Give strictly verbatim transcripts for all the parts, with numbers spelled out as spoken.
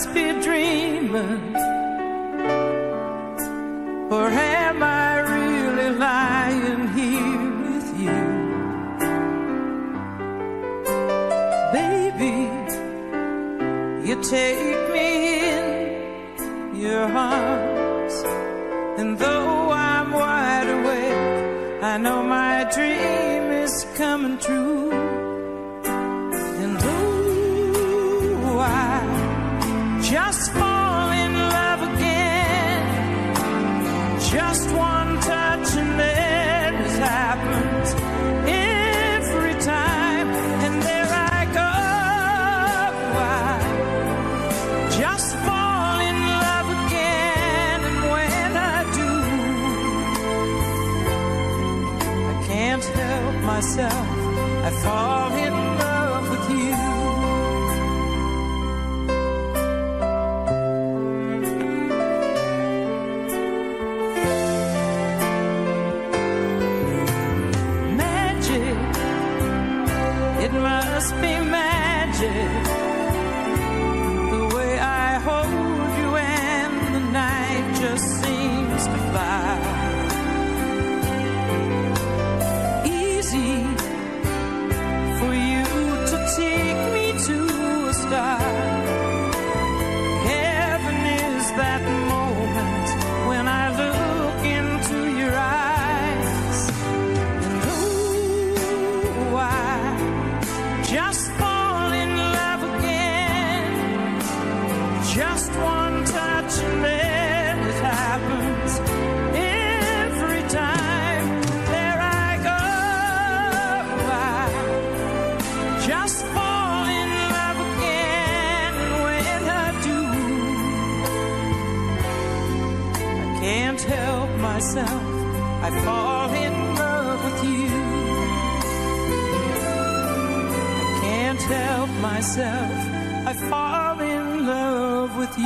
just be dreaming, or am I really lying here with you? Baby, you take me in your arms, and though I'm wide awake, I know my dream is coming true. And oh, I just fall in love again. Just one touch and it happens every time. And there I go, I just fall in love again. And when I do, I can't help myself, I fall in love with you. Magic, it must be magic, the way I hold you and the night just seems to fly. Easy for you to take me to a star. Heaven is that moment when I look into your eyes. And oh, I just fall in love again. Just one touch and then it happens every time. There I go, I just fall in love again. And when I do, I can't help myself, I fall in love with you. I can't help myself, I fall in love with you.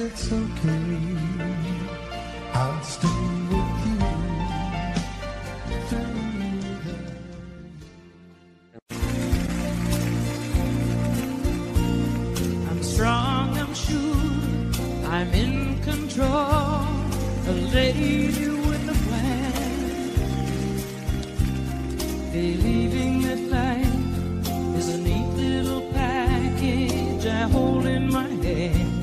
It's okay, I'll stay with you through the... I'm strong, I'm sure, I'm in control, a lady with a plan, believing that life is a neat little package I hold in my hand.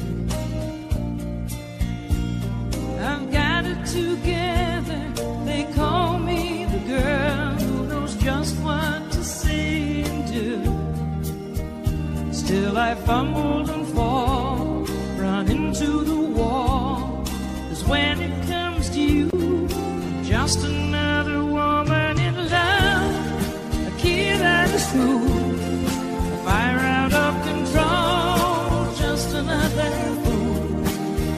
I've got it together, they call me the girl who knows just what to say and do. Still I fumbled and fall, run into the when it comes to you, I'm just another woman in love, a kid out of school, a fire out of control, just another fool.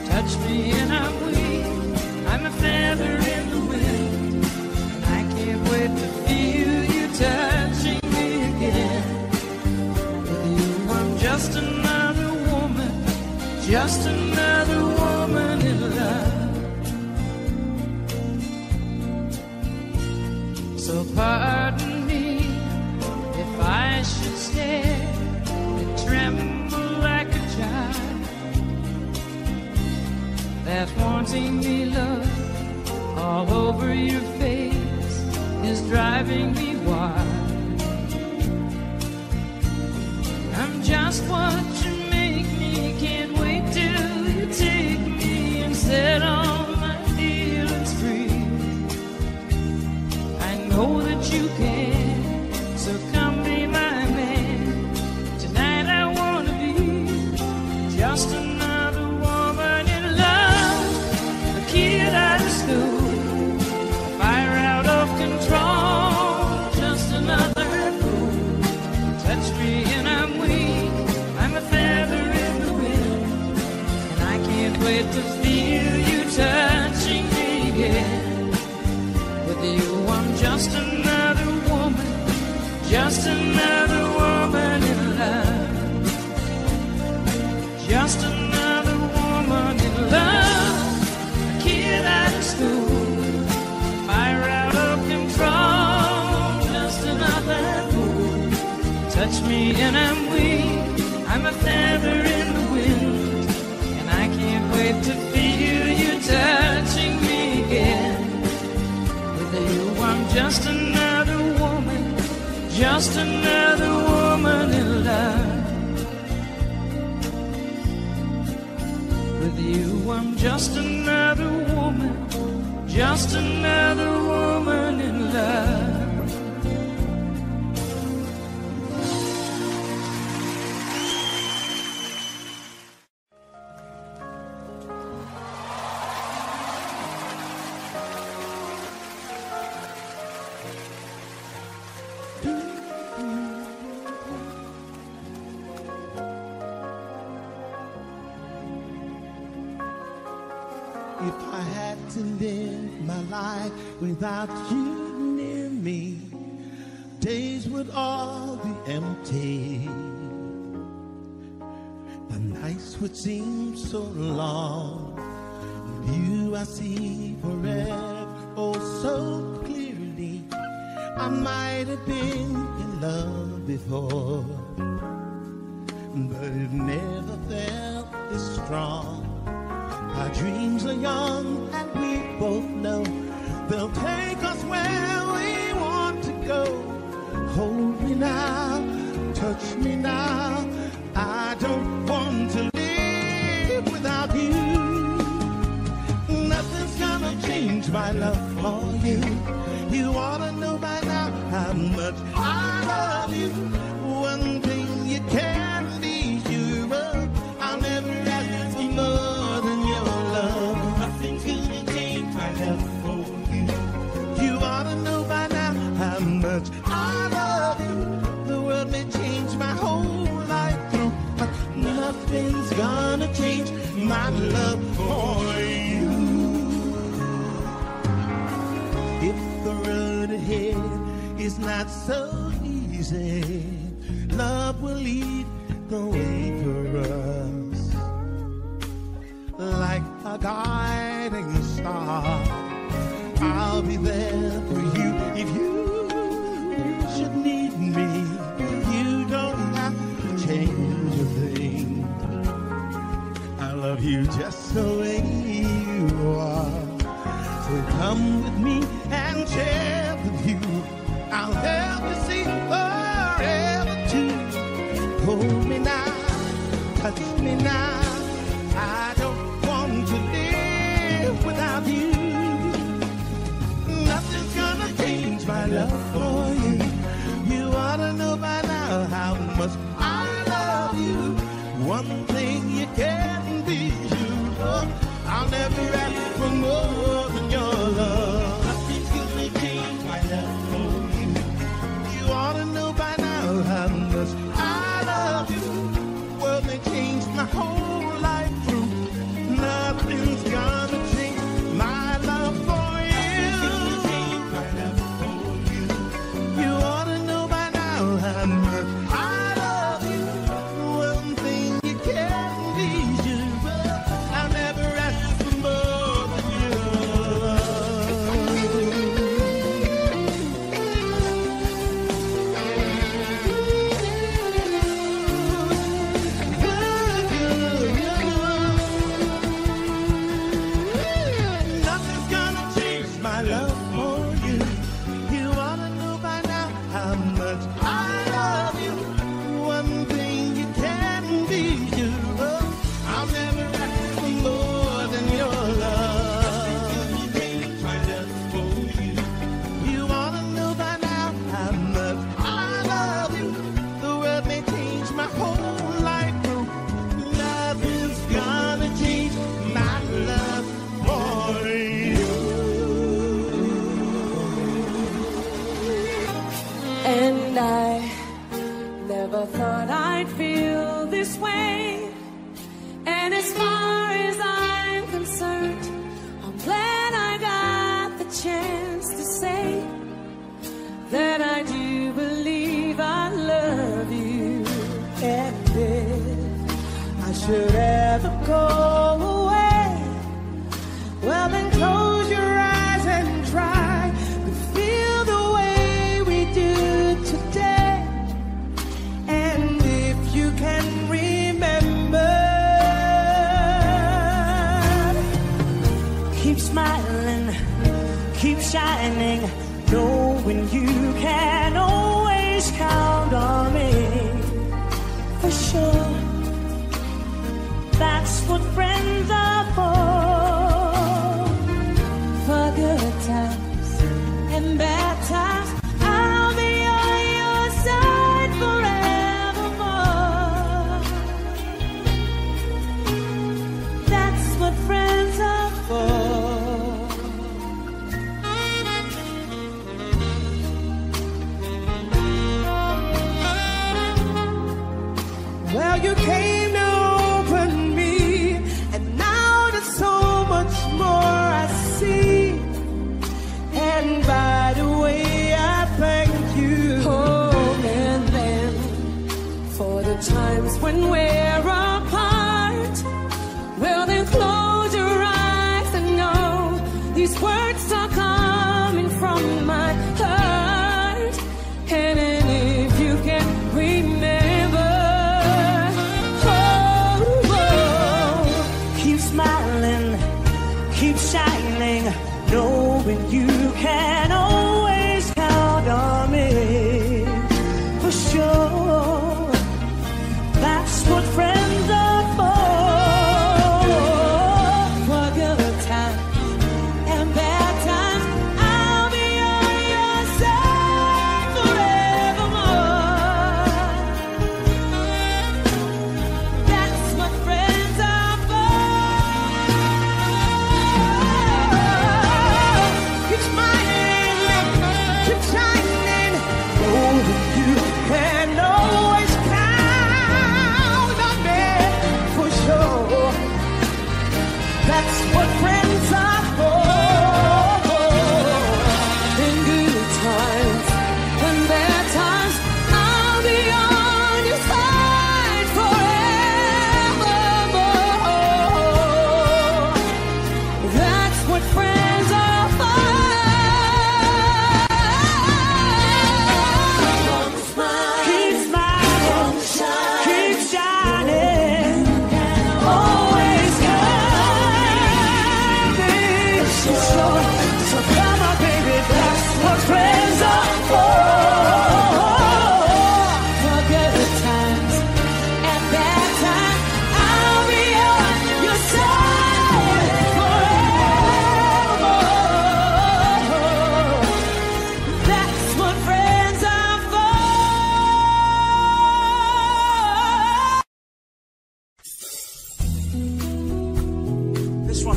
Touch me and I'm weak, I'm a feather in the wind, and I can't wait to feel you touching me again. With you, I'm just another woman, just another woman in love. So pardon me if I should stare and tremble like a child. That haunting me look all over your face is driving me wild. I'm just what you make me, can't wait till you take me and set all my feelings free. Oh, that you can, so come be my man. Tonight I want to be just another woman in love, a kid out of school, a fire out of control, just another fool. Touch me and I'm weak, I'm a feather in the wind, and I can't wait to feel you touching me again. You, I'm just another woman, just another woman in love, just another woman in love, a kid out of school, fire out of control, just another fool. Touch me and I'm weak, I'm a feather in the wind, and I can't wait to feel you touching me again. I'm just another woman, just another woman in love. With you, I'm just another woman, just another woman in love. Without you near me, days would all be empty. The nights would seem so long. You I see forever, oh so clearly. I might have been in love before, but it never felt this strong. Our dreams are young and we both know they'll take us where we want to go. Hold me now, touch me now. I don't want to live without you. Nothing's gonna change my love for you. You ought to know by now how much I love you. One thing you can't be sure of, I'll never ask for more than your love. Nothing's gonna change my love. I love you. The world may change my whole life through, but nothing's gonna change my love for you. If the road ahead is not so easy, love will lead the way for us. Like a guiding star, I'll be there for you if you should need me. You don't have to change a thing. I love you just the way are. So come with me and share with you. I'll help you see forever too. Hold me now, touch me now. I don't want to live without you. Nothing's gonna change my love for you. You ought to know by now how much I love you. One thing you can be sure of, I'll never ask for more than your love. Nothing's gonna change my love for you. You ought to know by now how much I love you. Well, they changed my whole life through. Nothing's gonna change my love for you. Nothing's gonna change my love for you. You ought to know by now how much I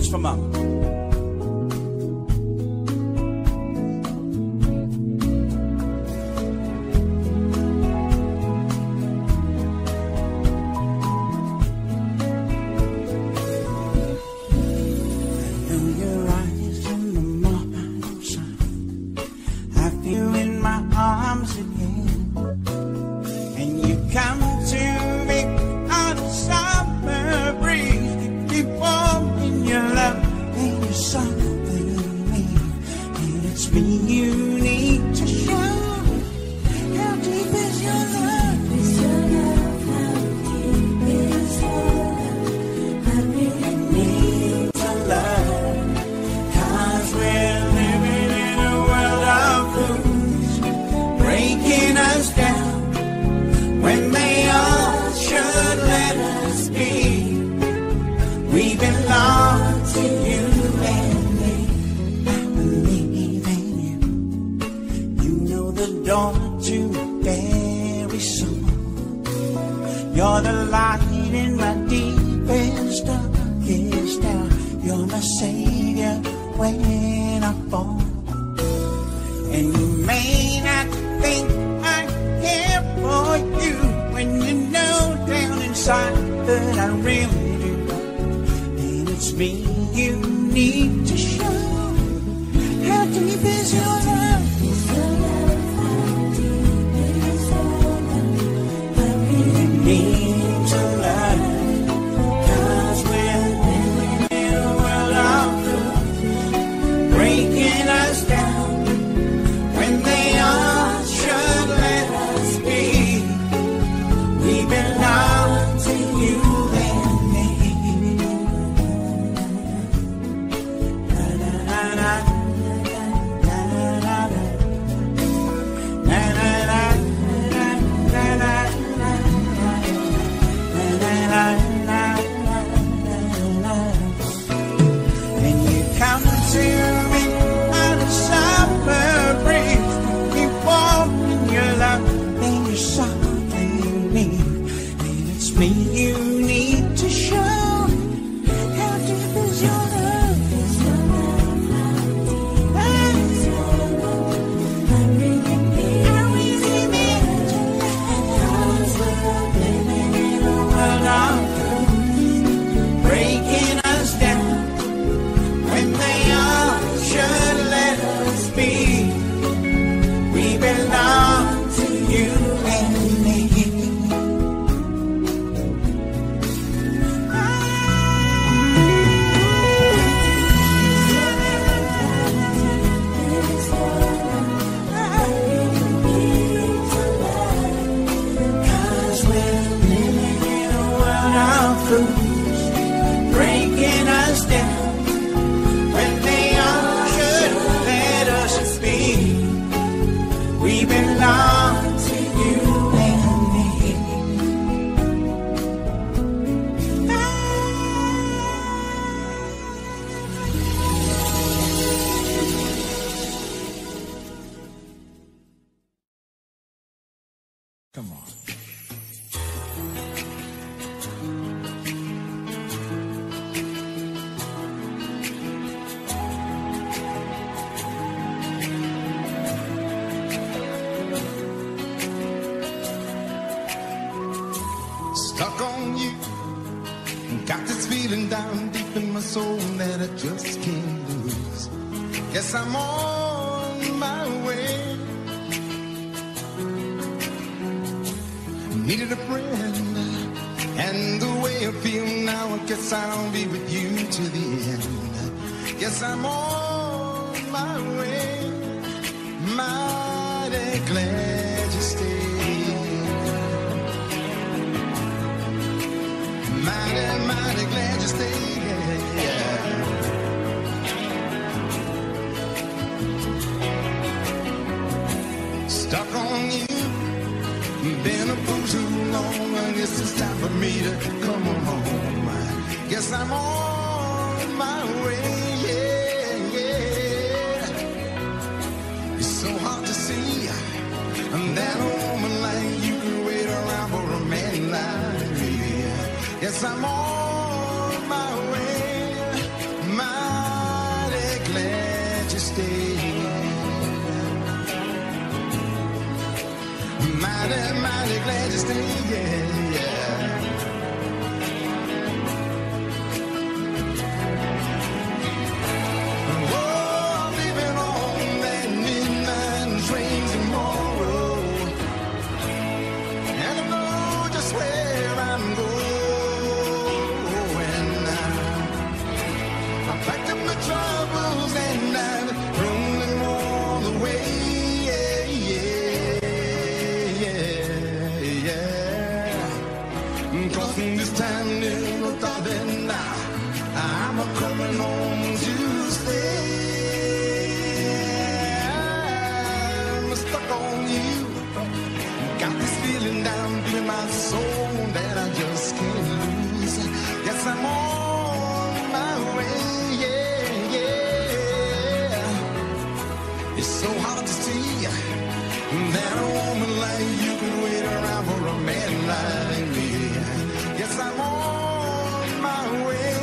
comes from up. I'm on my way, stayed. Mighty, mighty glad you stayed, yeah, yeah. This time little darling, now I'm a coming home to stay. I'm stuck on you. Got this feeling down in my soul that I just can't lose. Yes, I'm on my way. Yeah, yeah. It's so hard to see that a woman like you could wait around for a man like me. Yes, I'm on my way.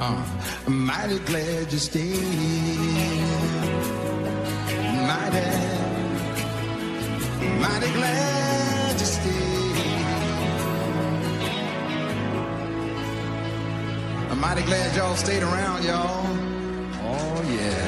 Uh, I'm mighty glad you stayed. Mighty, mighty glad you stayed. I'm mighty glad y'all stayed around, y'all. Oh, yeah.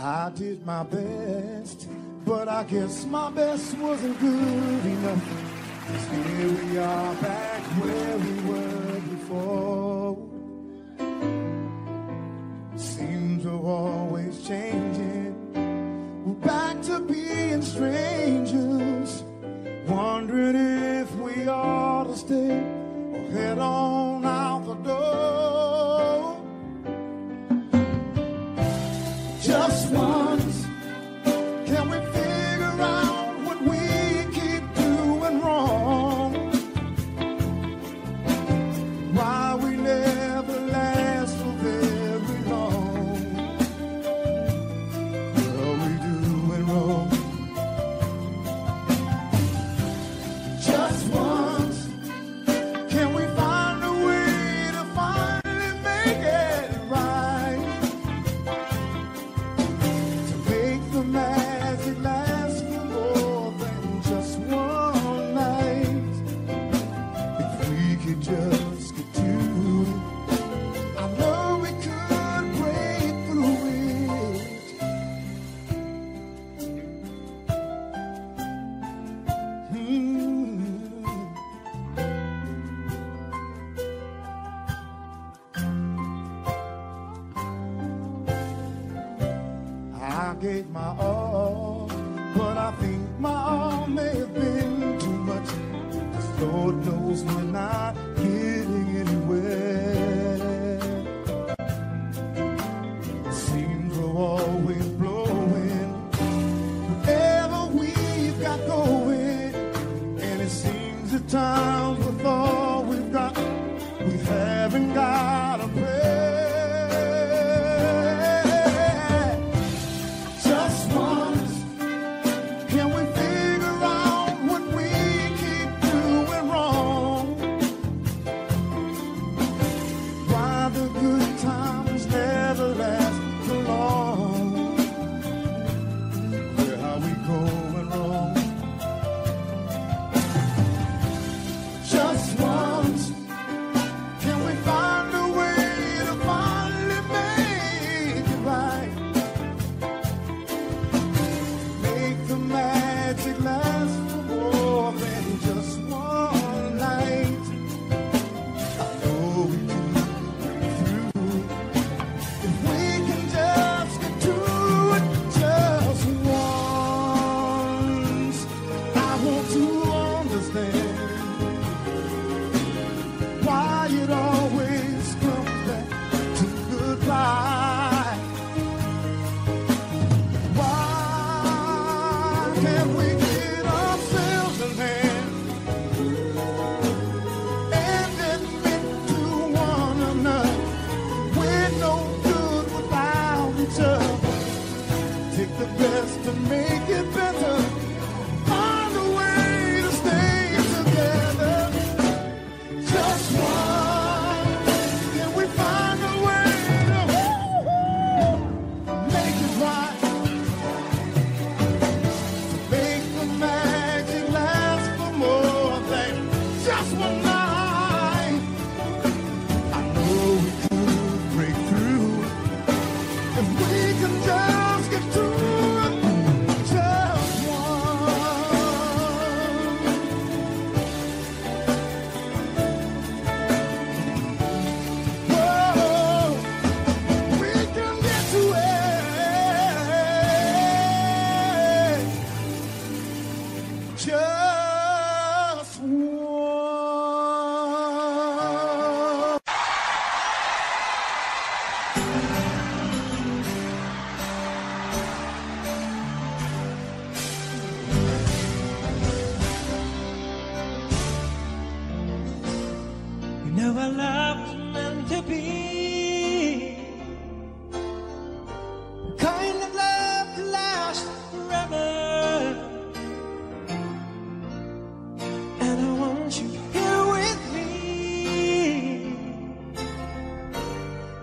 I did my best, but I guess my best wasn't good enough. 'Cause here we are back where we were before. Seems we're always changing. We're back to being strangers, wondering if we ought to stay or head on out the door. Just once, can we figure out what we keep doing wrong? Why we never last for very long? What are we doing wrong? I gave my all, but I think my all may have been too much. 'Cause Lord knows we're not getting anywhere. Seems we're always blowing whatever we've got going, and it seems at times with all we've got, we haven't got a prayer. Just once, can we find a way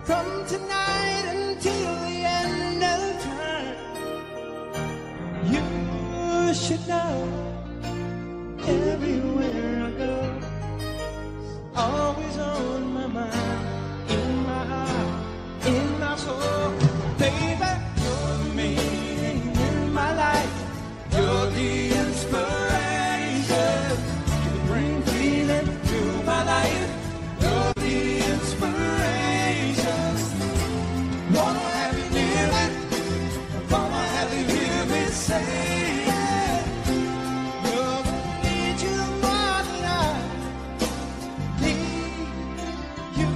From tonight until the end of time, you should know everywhere I go, it's always on my mind, in my heart, in my soul. Baby, you're the meaning in my life, you're the inspiration, you bring feeling to my life, you're the inspiration. Wanna have you near me, wanna have you hear me say it. Love, I need you more than I need you.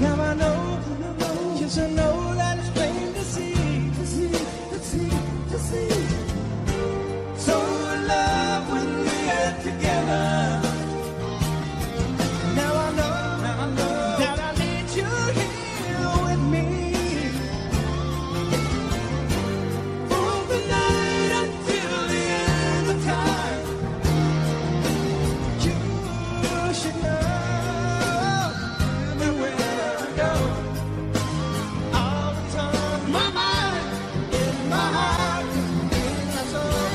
Now I know, yes I know that it's plain to see, to see, to see, to see. So in love with me together. Now I know, now I know that I need you here with me. From the night until the end of time, you should know everywhere I go, all the time, my mind, in my heart, in my soul.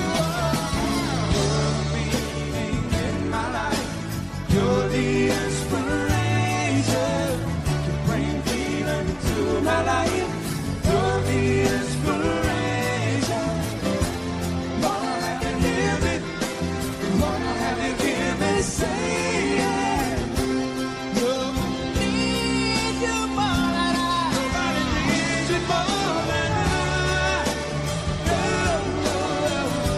You're the inspiration, you bring freedom to my life. You're the inspiration. Wanna have you hear me, wanna have you hear me say it. Love, I need you more than I, nobody needs you more than I. Love, oh, oh, oh, oh, oh.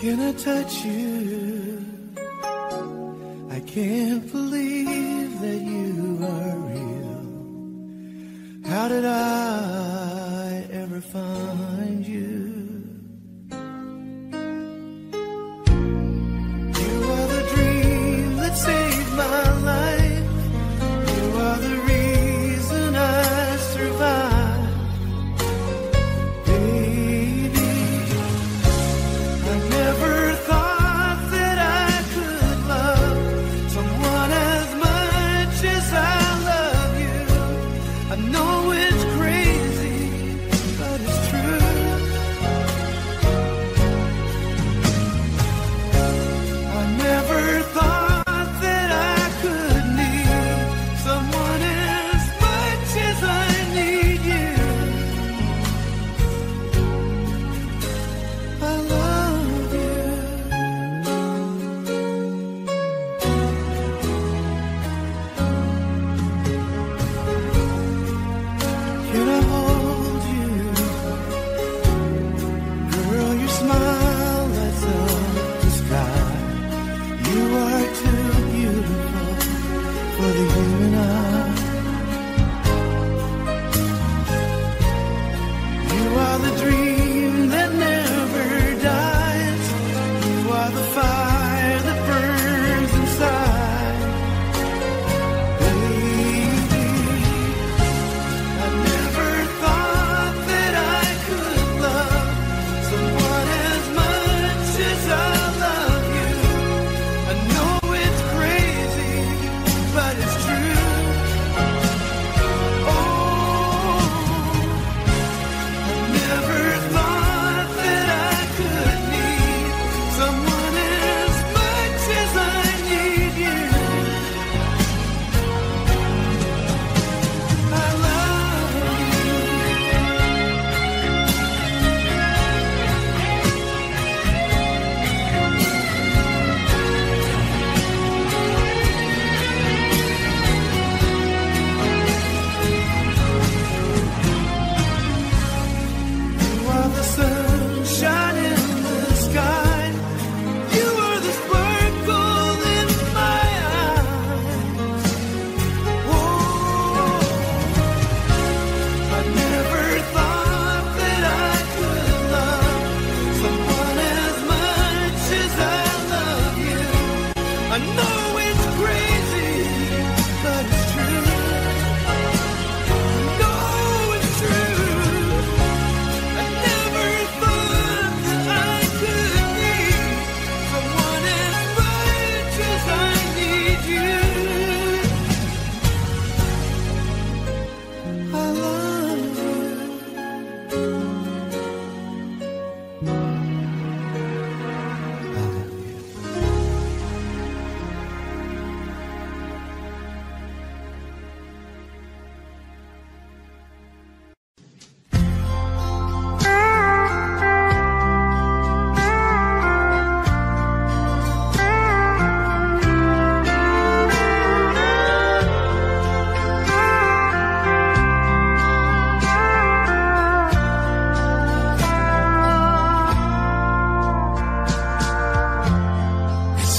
Can I touch you? I can't believe that you are real. How did I ever find you? You are the dream that saved my life. You are the reason I survived. I know it's crazy.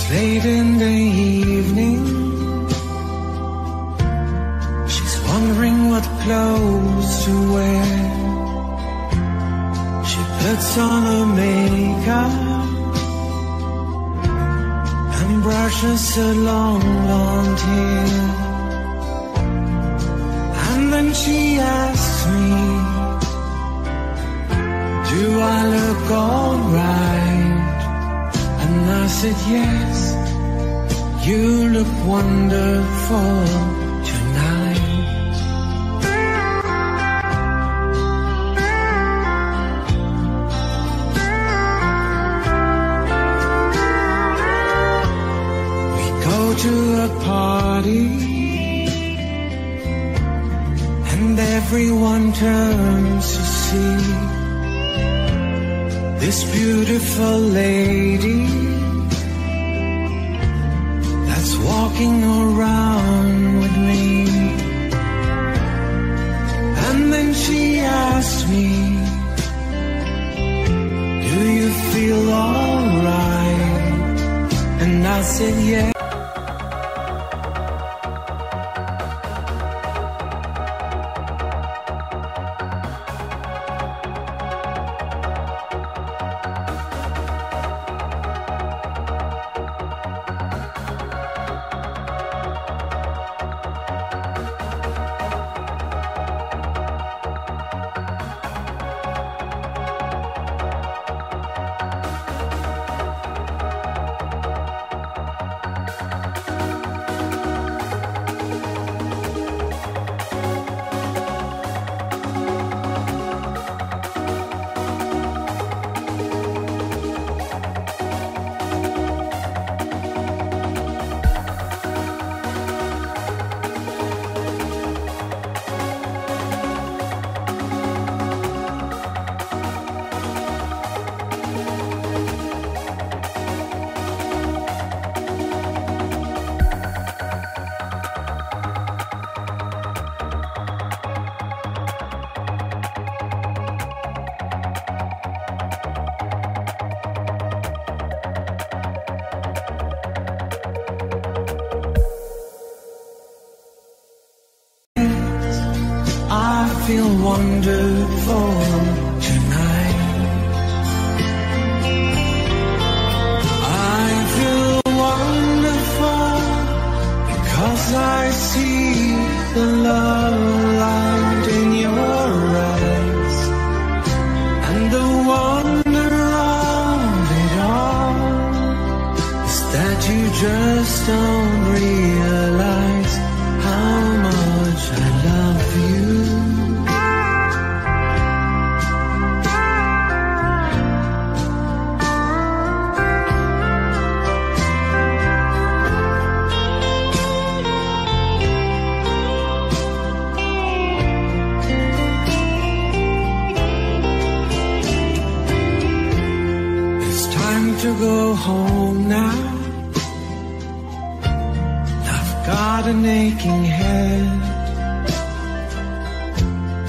It's late in the evening. She's wondering what clothes to wear. She puts on her makeup and brushes her long, long hair. And then she asks me, do I look alright? And I said yes, you look wonderful tonight. We go to a party and everyone turns to see this beautiful lady that's walking around with me. And then she asked me, do you feel alright? And I said yes. I feel wonderful tonight. I feel wonderful because I see the love light in your eyes and the wonder of it all is that you just don't realize how much I love you. To go home now, I've got an aching head,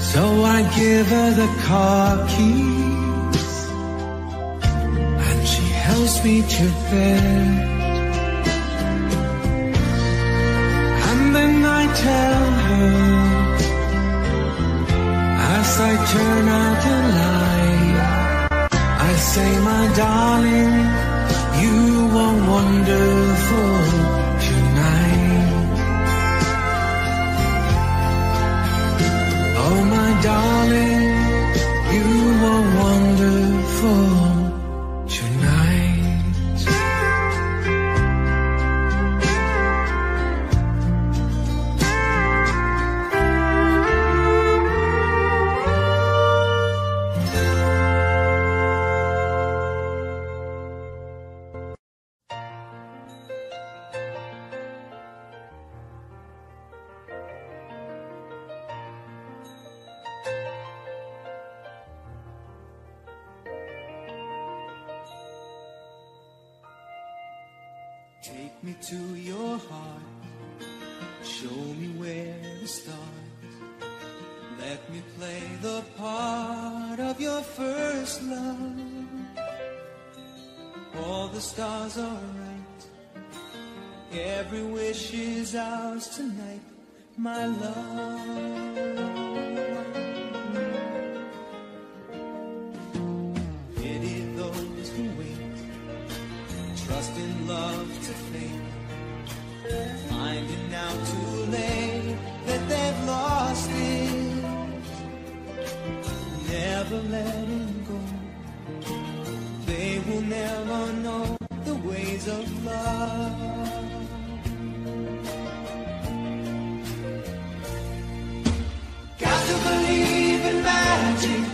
so I give her the car keys and she helps me to bed. And then I tell her as I turn out the light, I say, my darling, you are wonderful tonight. Oh, my darling, you are wonderful tonight. Take me to your heart, show me where to start. Let me play the part of your first love. All the stars are right Every wish is ours tonight, my love. Pity those who wait, trust in love to fade, finding out too late that they've lost it. Never letting go, they will never know the ways of love. Got to believe in magic.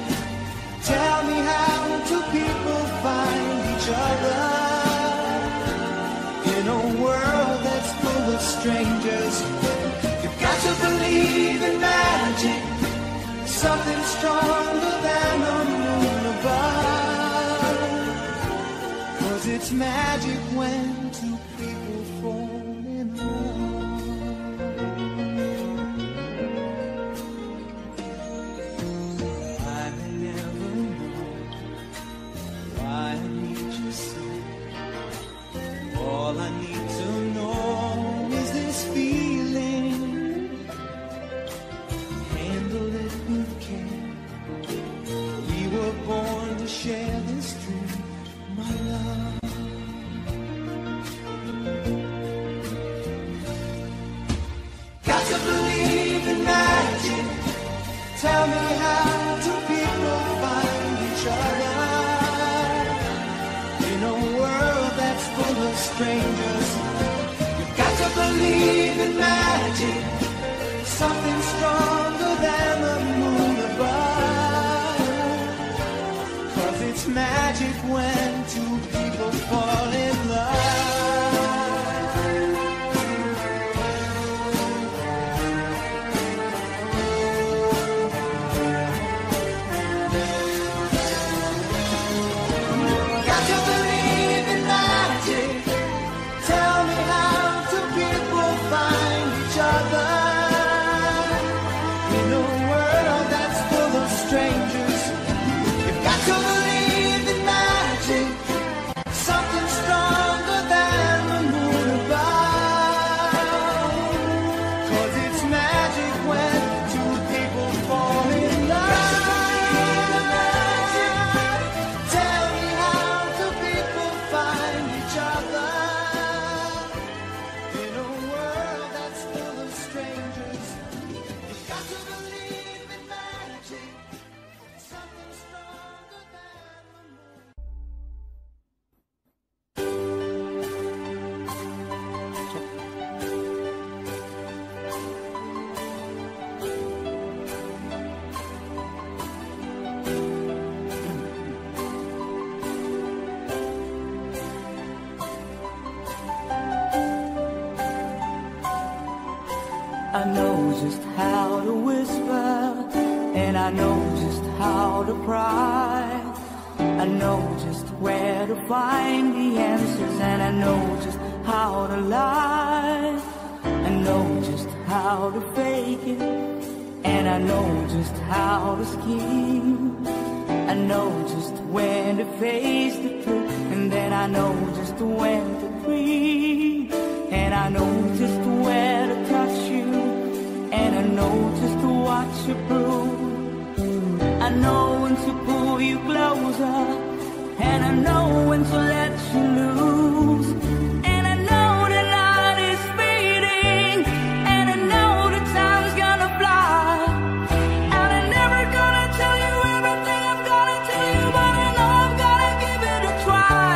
Tell me, how do people find each other in a world that's full of strangers? You've got to believe in magic, something stronger than the moon above. 'Cause it's magic when two people fall in love. All I need to know is this feeling. Handle it with care. We were born to share this dream, my love. Got to believe in magic. Tell me, how do people find each other in a world that's full of strangers? You've got to believe in magic, something stronger than the moon above. 'Cause it's magic when two people fall in love. I know just how to whisper, and I know just how to cry. I know just where to find the answers, and I know just how to lie. I know just how to fake it, and I know just how to scheme. I know just when to face the truth, and then I know just when to breathe. And I know just where to touch you, and I know just to watch you prove. I know when to pull you closer, and I know when to let you loose. And I know the light is fading, and I know the time's gonna fly. And I'm never gonna tell you everything I'm gonna tell you, but I know I'm gonna give it a try.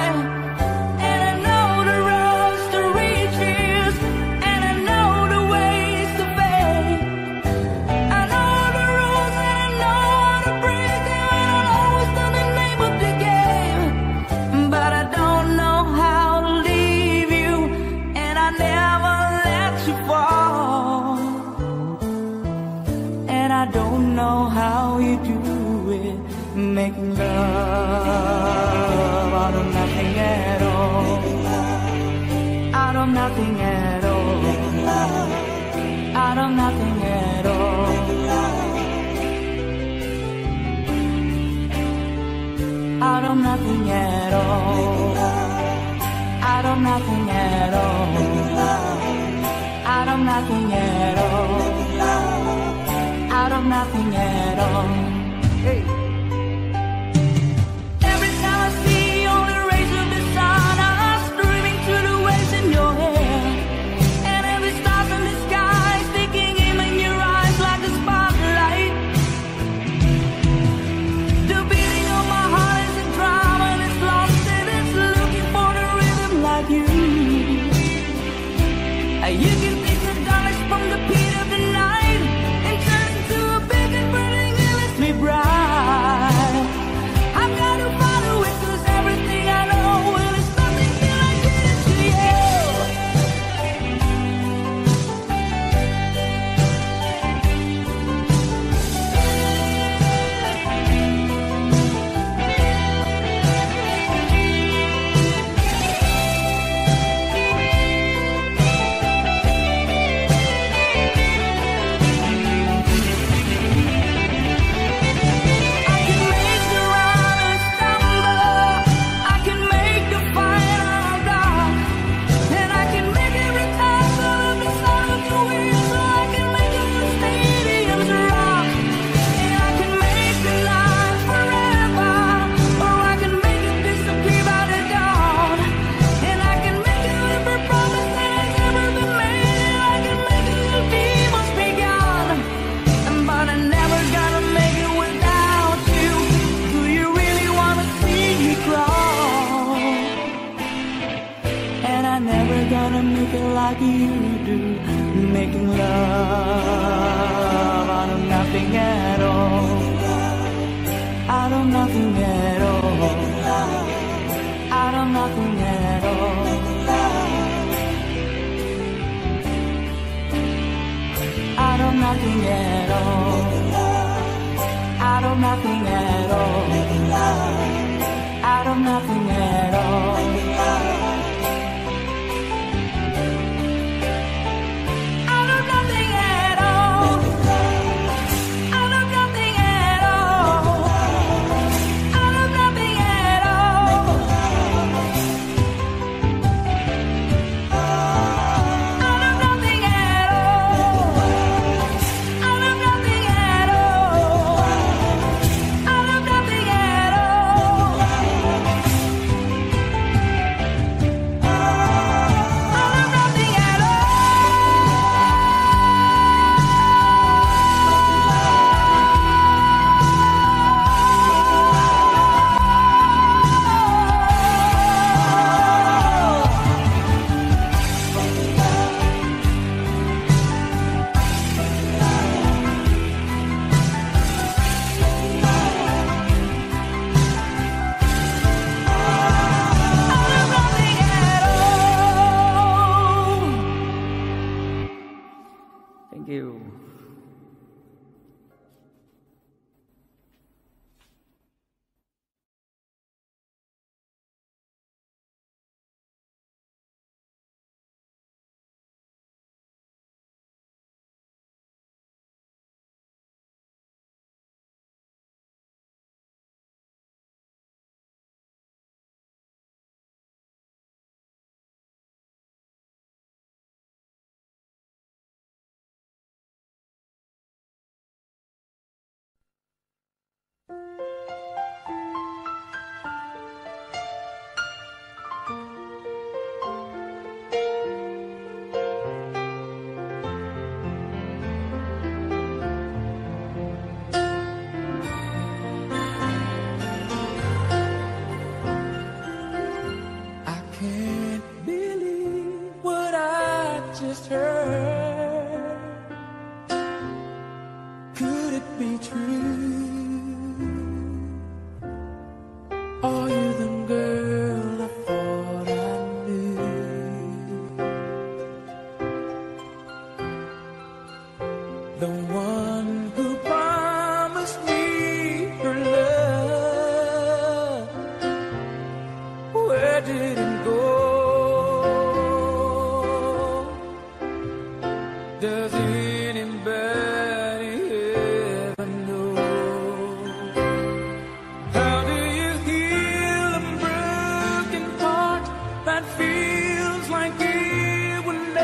And I know the roads to reach is, and I know the ways to fade. Know how you do it, making love out of nothing at all, out of nothing at all, out of nothing at all. Out of nothing at all, out of nothing at all. out of nothing at all, out of nothing at all. Hey. Every time I see you on the razor beside us, streaming through the waves in your hair, and every star in the sky sticking him in your eyes like a spotlight. The beating of my heart is a drum and it's lost and it's looking for the rhythm like you. You can take the darkness from the pit of the night and turn into a beacon burning endlessly bright. I've got to follow it, cause everything I know, well, it's nothing till I get it to like you do, making love out of nothing at all, out of nothing at all, out of nothing at all. Out of nothing at all, out of nothing at all, out of nothing at all. Feels like it would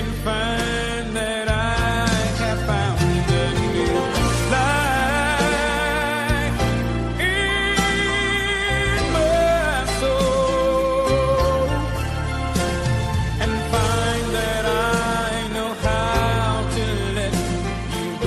can find that I have found a new life in my soul, and find that I know how to let you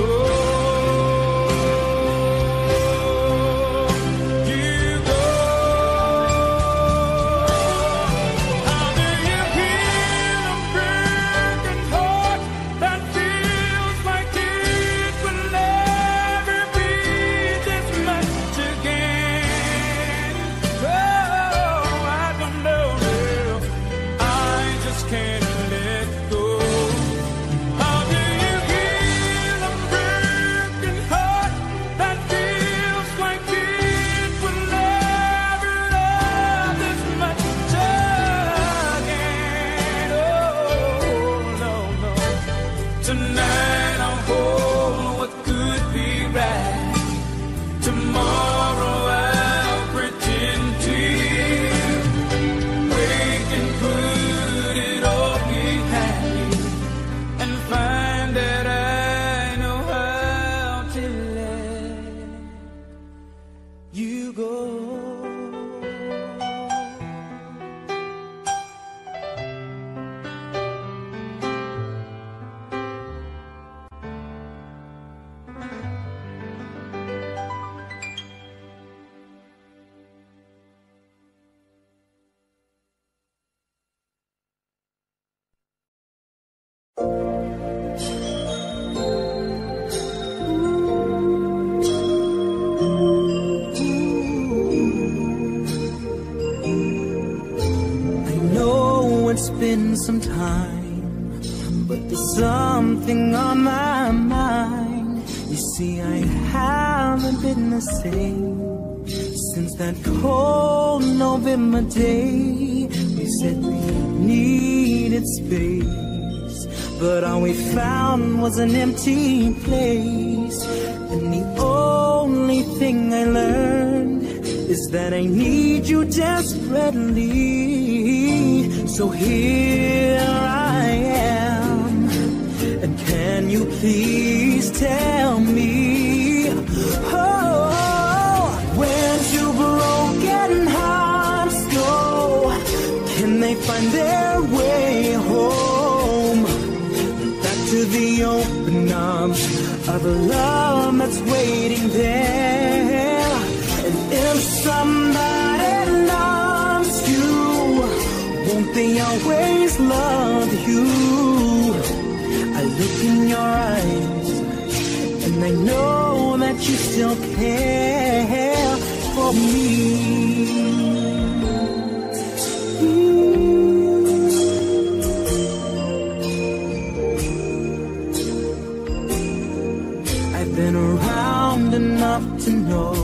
go, you go. Tonight I'm holding what could be right. Tomorrow I'll pretend to you. Wake and put it all behind you, and find that I know how to let you go. It's been some time, but there's something on my mind. You see, I haven't been the same since that cold November day. We said we needed space, but all we found was an empty place. And the only thing I learned is that I need you desperately. So here I am, and can you please tell me, oh, where's your broken hearts go? Can they find their way home, back to the open arms of a love that's waiting there? And if somebody loves you, won't they always love you? I look in your eyes, and I know that you still care for me. I've been around enough to know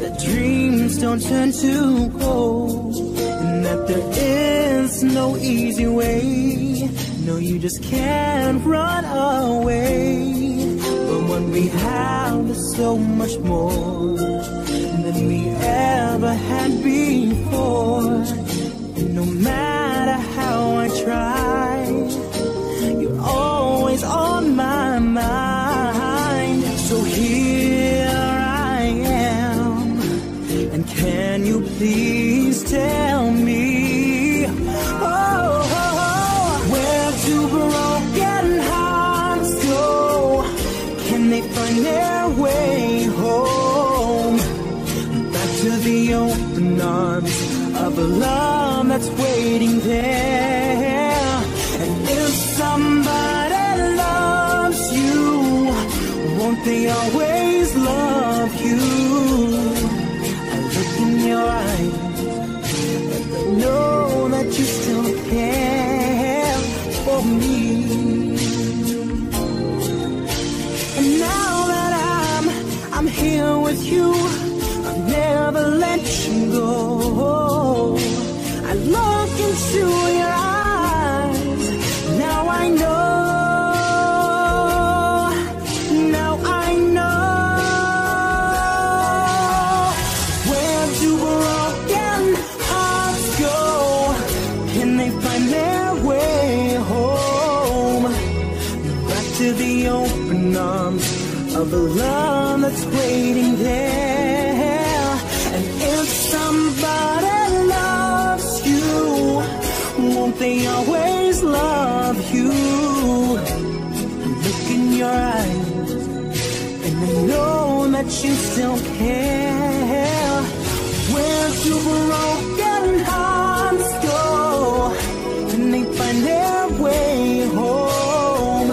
that dreams don't turn to gold, that there is no easy way. No, you just can't run away. But what we have is so much more than we ever had before. And no matter how I try, you're always on my mind. So here I am, and can you please tell me, their way home, back to the open arms of a love that's waiting there? And if somebody loves you, won't they always love you? I look in your eyes, and I know that you still care for me. I'm here with you, I'll never let you go. I look into your eyes, now I know, now I know. Where do broken hearts go? Can they find their way home? into the open arms of a love that's waiting there. And if somebody loves you, won't they always love you? Look in your eyes, and I know that you still care. Where do broken hearts go? And they find their way home,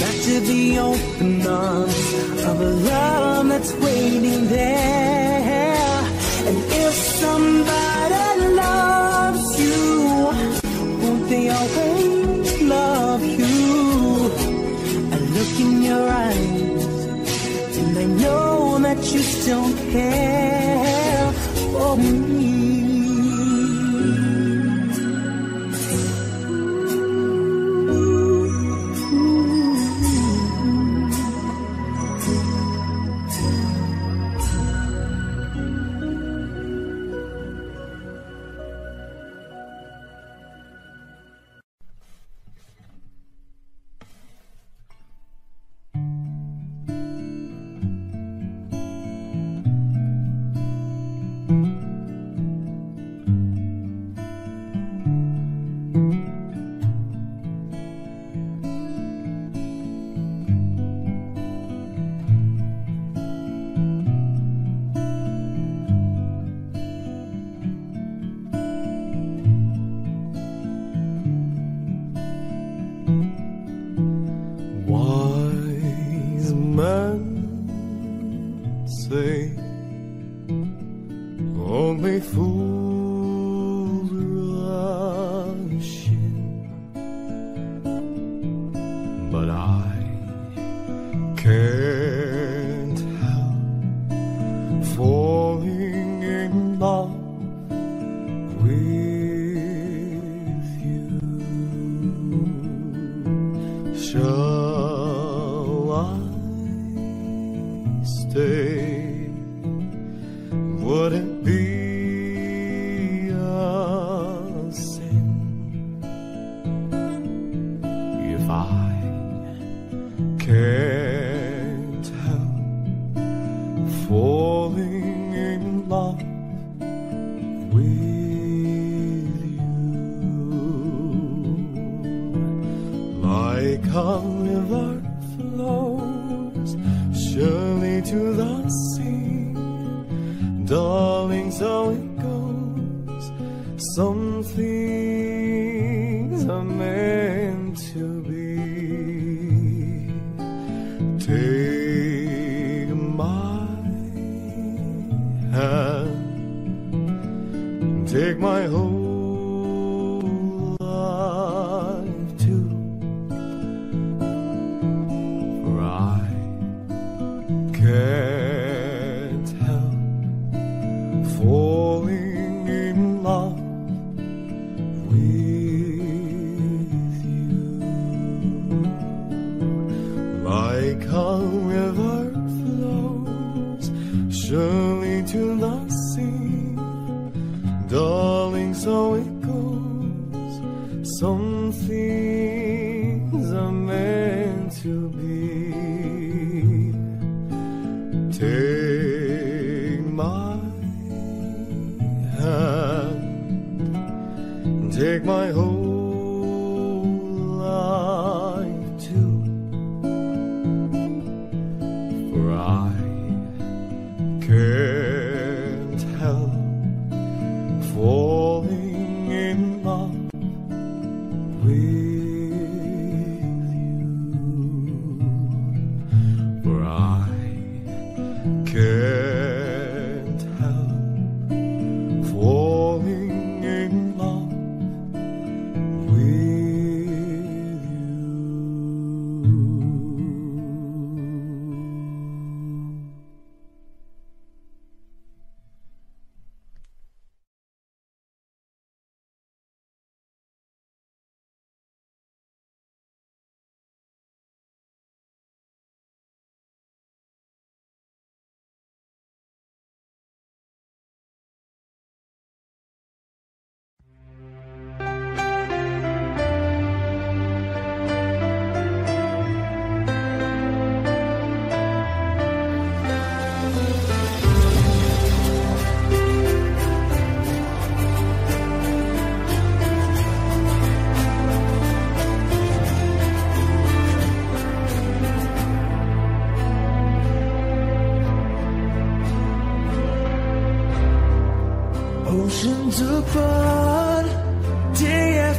back to the open arms of a love that's waiting there. And if somebody loves you, won't they always love you? I look in your eyes, and I know that you still care for me.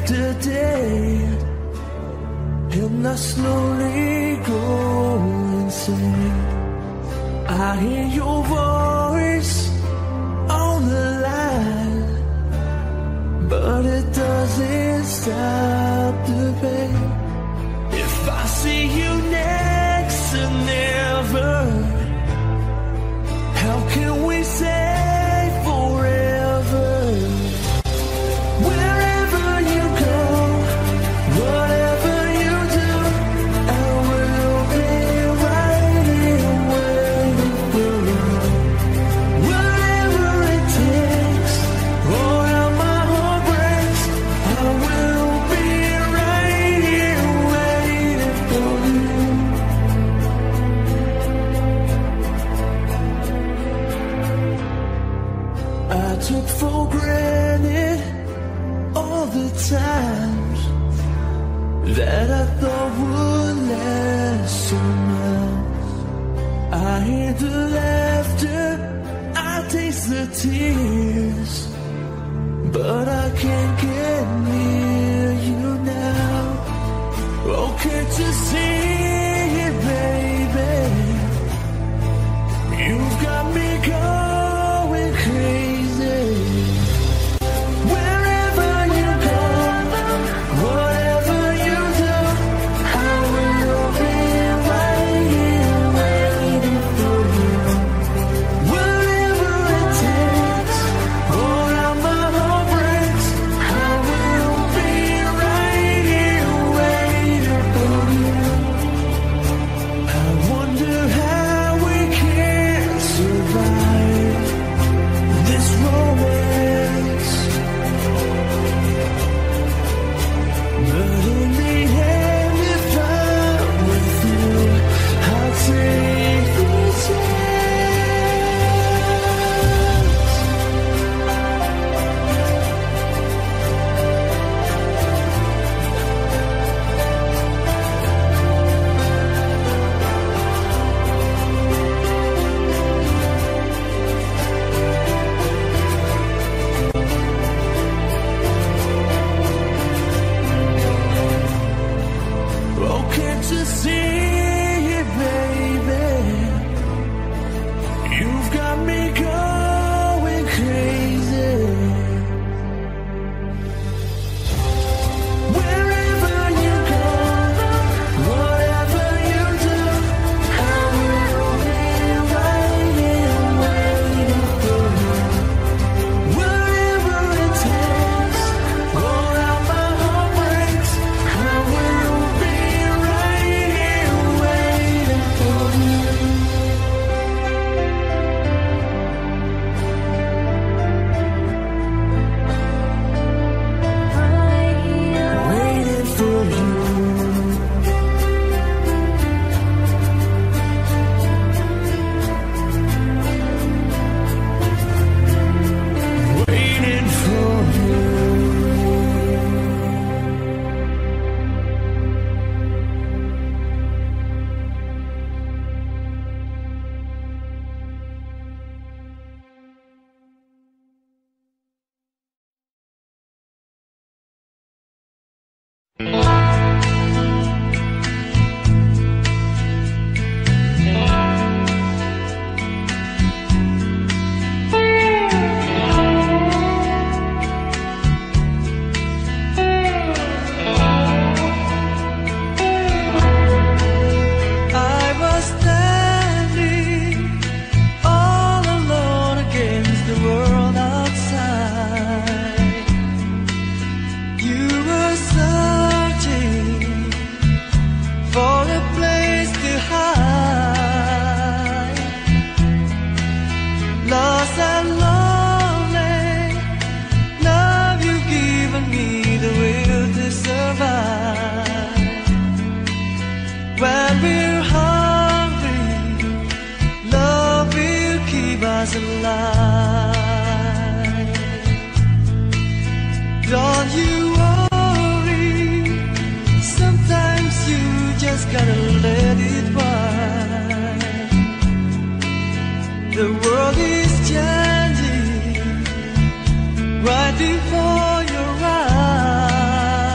after day, and I slowly go insane. I hear your voice on the line, but it doesn't stop the pain. If I see you next to never, how can we say forever? Wherever you go, whatever you do, I will be right here waiting for you. Whatever it takes, or how my heart breaks, I will be right here waiting for you. I took for granted all the times that I thought would last so long. I hear the laughter, I taste the tears, but I can't get near you now. Oh, can't you see it, baby? You've got me going crazy. Right before your eyes.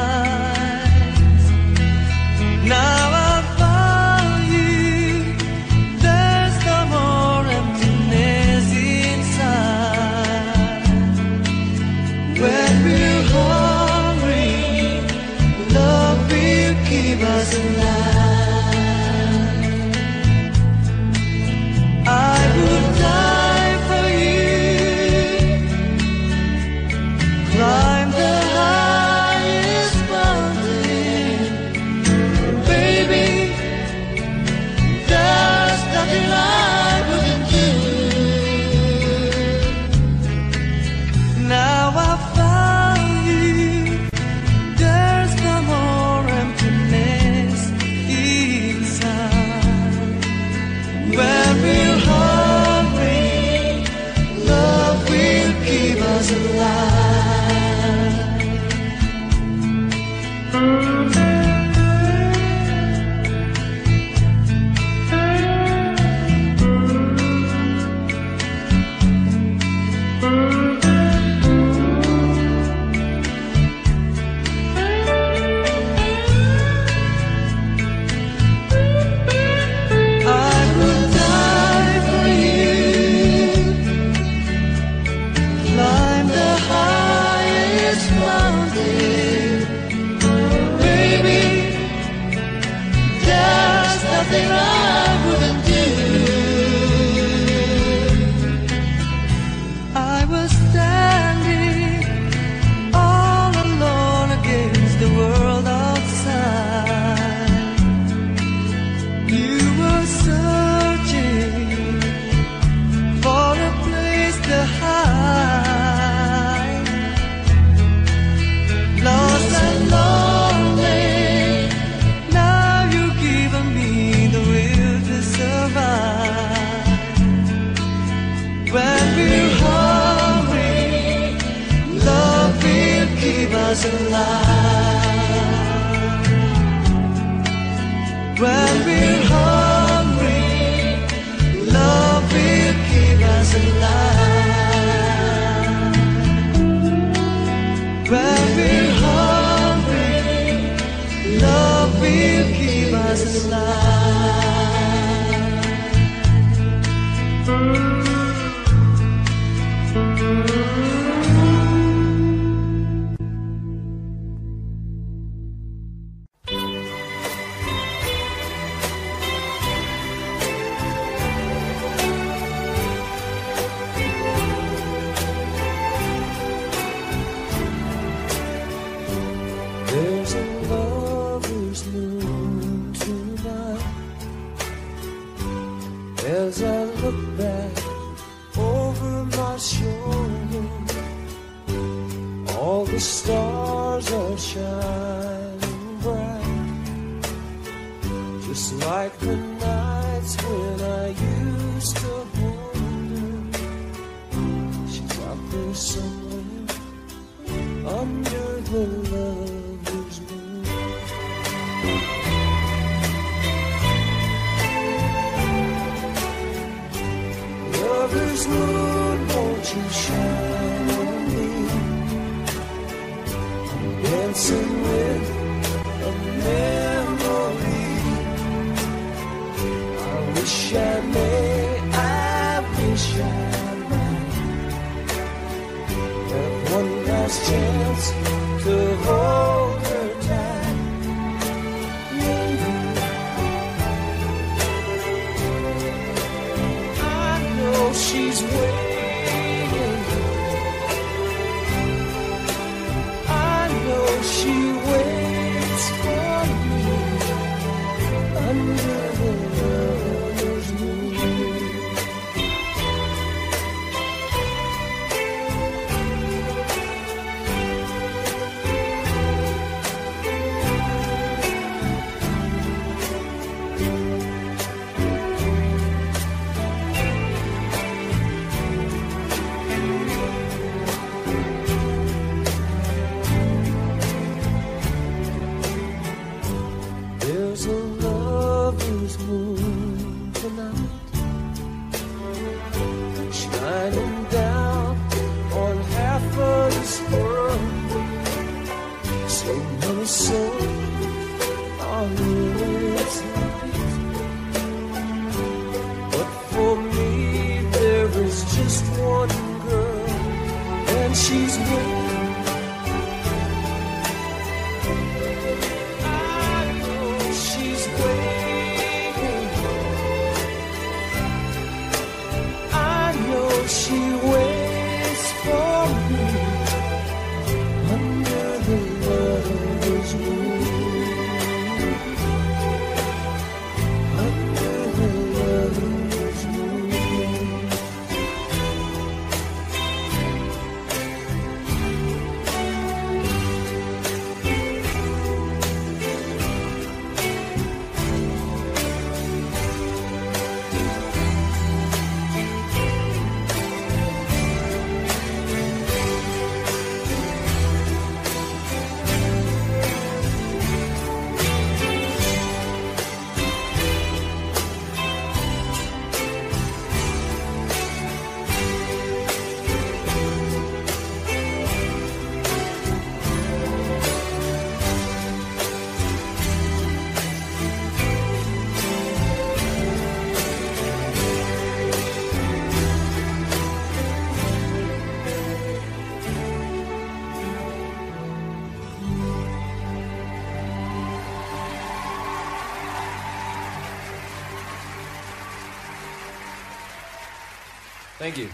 Thank you.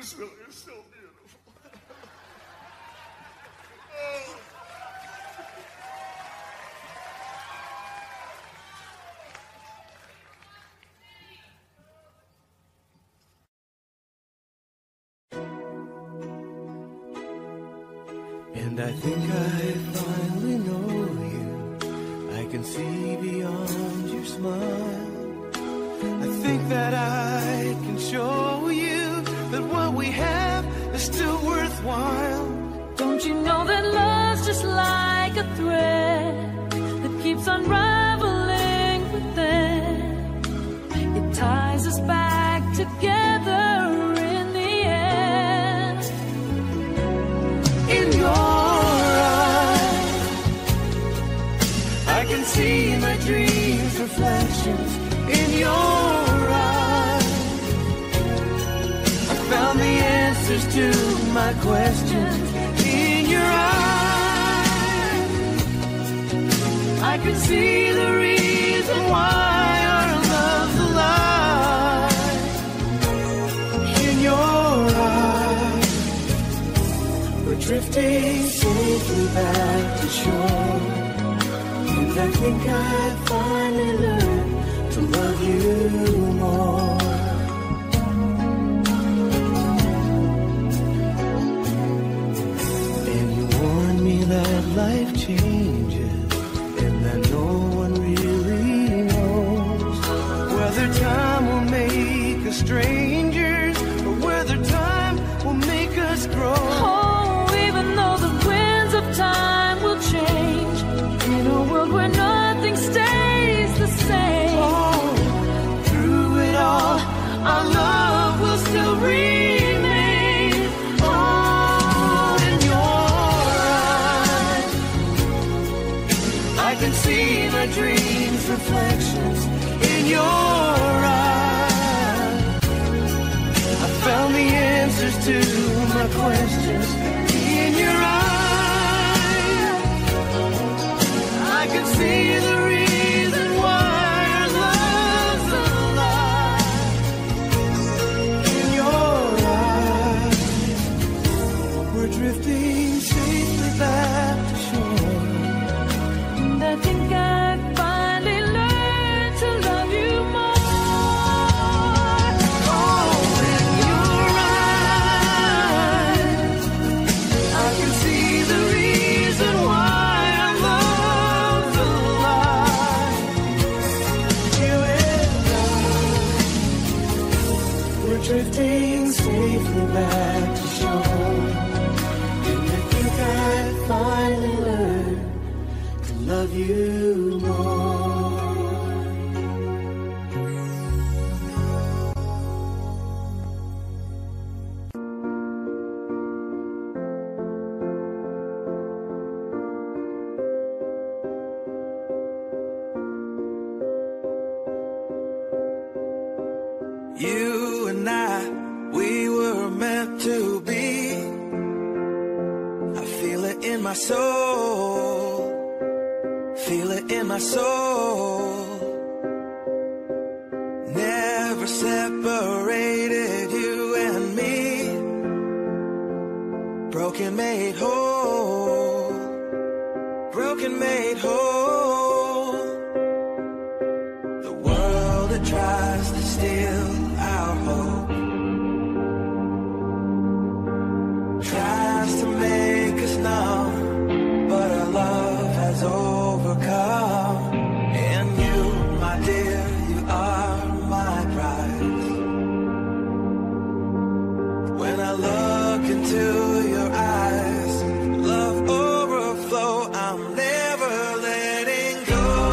This really is so beautiful. Oh. And I think I finally know you. I can see beyond your smile. I think that I can show you that what we have is still worthwhile. Don't you know that love's just like a thread that keeps unraveling within? It ties us back together in the end. In your eyes, I can see my dreams' reflections. In your found the answers to my questions in your eyes. I could see the reason why our love's alive. In your eyes, we're drifting safely back to shore. And I think I finally learned to love you more. That life changes and that no one really knows whether time will make us strangers or whether time will make us grow. Oh, even though the winds of time will change in a world where nothing stays the same. Oh, through it all, our love will still reach. See my dreams' reflections in your eyes. I found the answers to my questions in your eyes. I can see the reason why our love's alive. In your eyes, we're drifting safely back to shore. I think I finally learned to love you more. Oh, in your eyes, I can see the reason why our love's alive. You and I, we're drifting safely back to shore. And I think I finally learned love you more. You and I, we were meant to be. I feel it in my soul. Feel it in my soul. Never separated, you and me. Broken made whole. Broken made whole. The world that tries to steal our hope, tries to make us numb, but our love has overcome. Come. And you, my dear, you are my prize. When I look into your eyes, love overflow, I'm never letting go.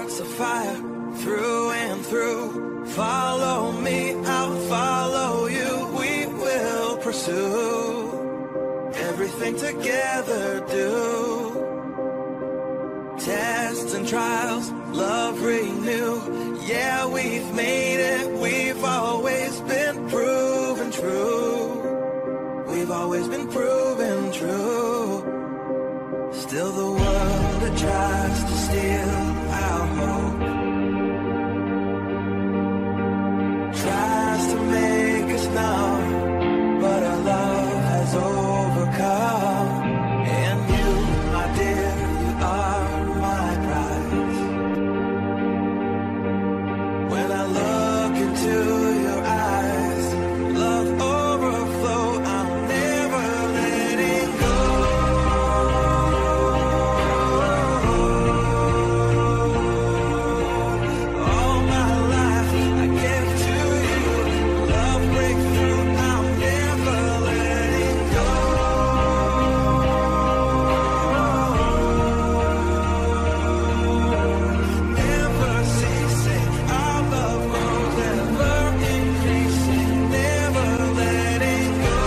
sparks of fire through and through. Follow me, I'll follow you. We will pursue everything together, do tests and trials, love renew. Yeah, we've made it, we've always been proven true. We've always been proven true. Still the world that tries to steal our hope tries to make us numb, but our love has overcome. And you, my dear, you are my prize. When I look into your eyes, love overflow, I'm never letting go. All my life I give to you, love breakthrough, I'm never letting go. Never ceasing, love grows ever increasing, never letting go.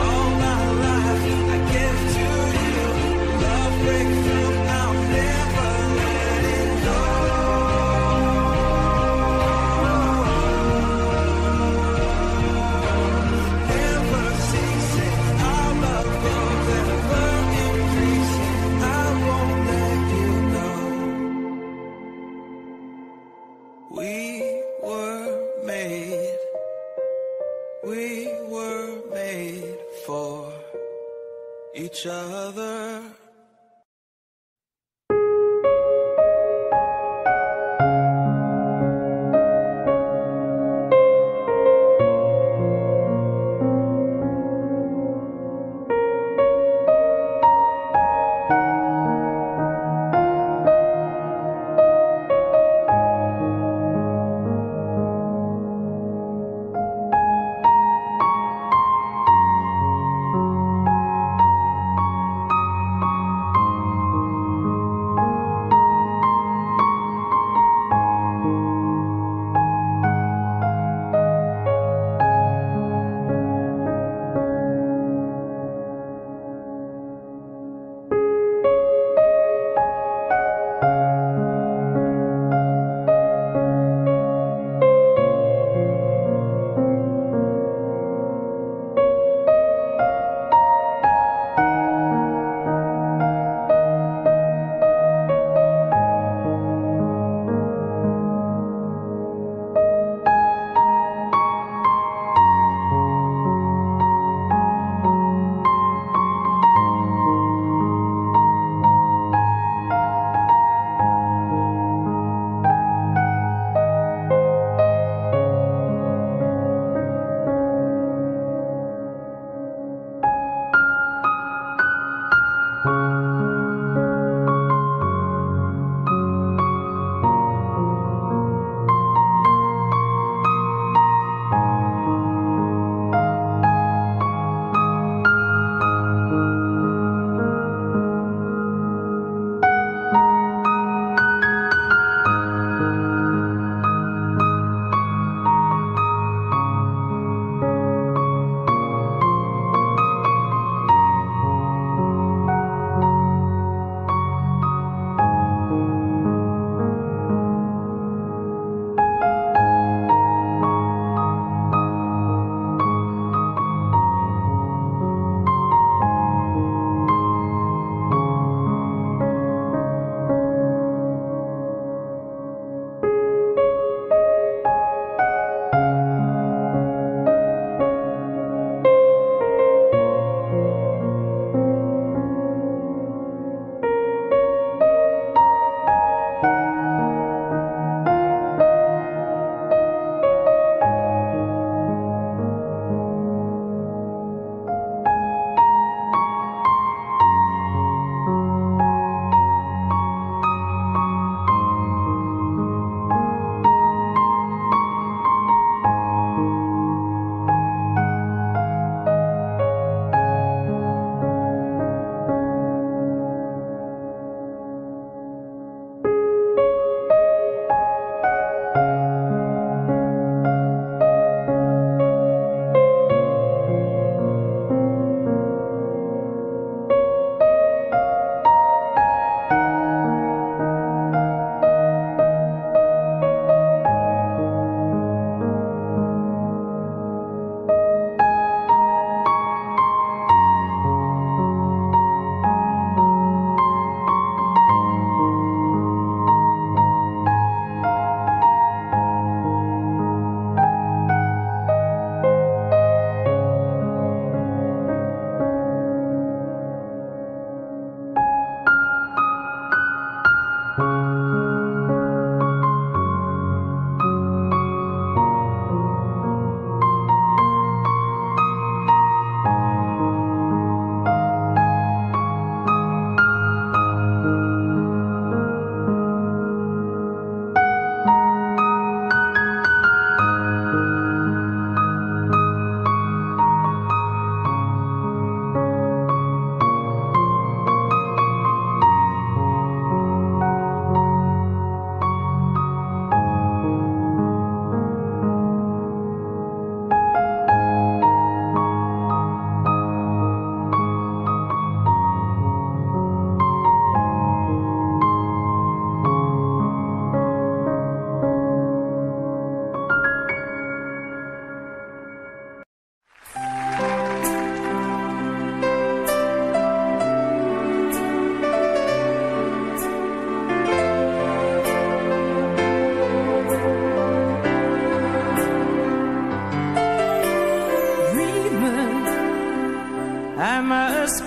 All my life I give to you, love breakthrough, I'm never letting go. Never ceasing, our love grows ever increasing, I won't let you go. We were made, we were made for each other.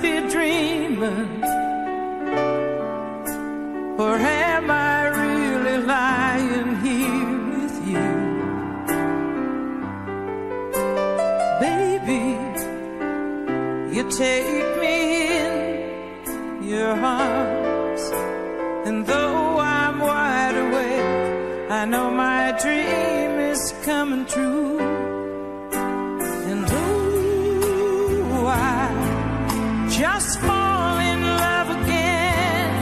be dreaming, or am I really lying here with you? Baby, you take me in your arms, and though I'm wide awake, I know my dream is coming true. And oh, I just fall in love again.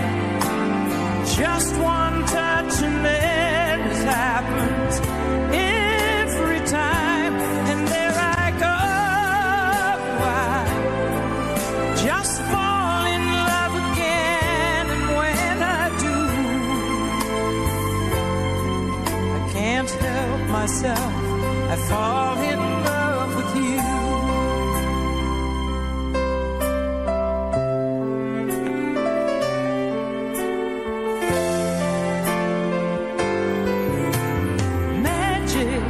Just one touch and it has happened every time. And there I go, I just fall in love again. And when I do, I can't help myself, I fall in love with you. Magic,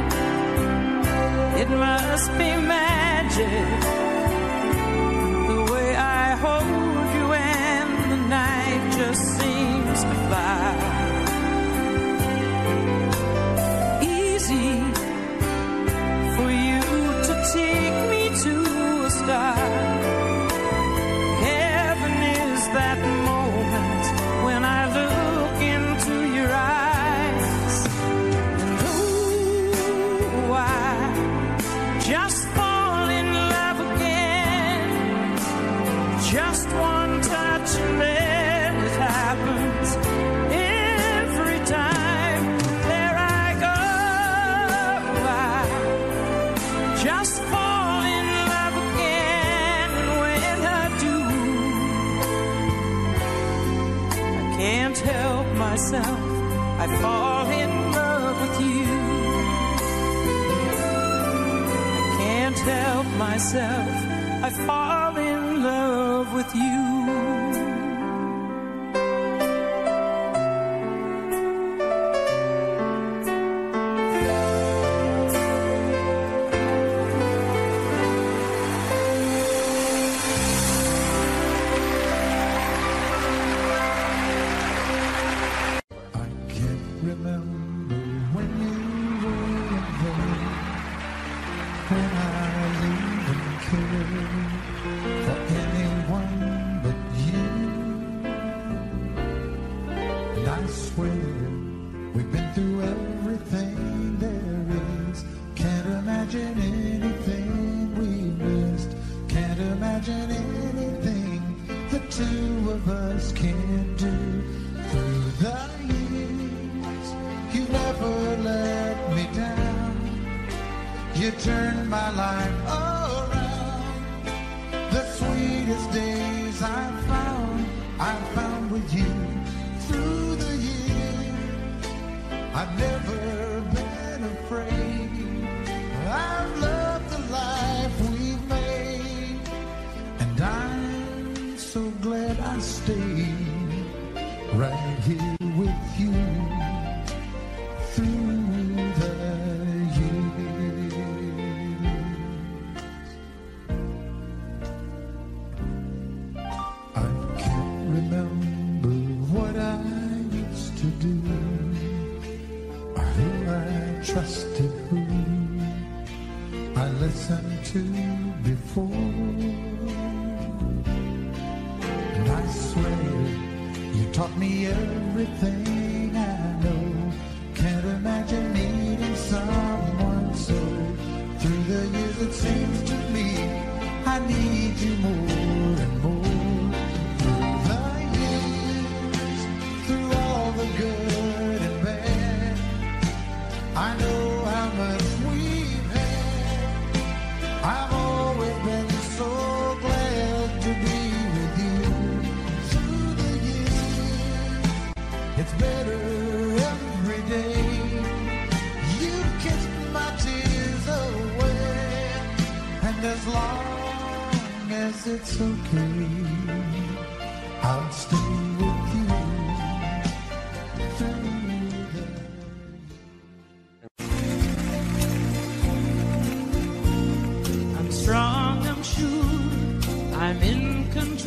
it must be magic, the way I hold you and the night just seems to fly. Easy for you to take me to a star. Heaven is that moment when I look into your eyes. And oh, I just fall in love again. Just one touch and then it happens every time. There I go, I just fall in love again. And when I do, I can't help myself, I fall in love with you. I can't help myself, I fall in love with you.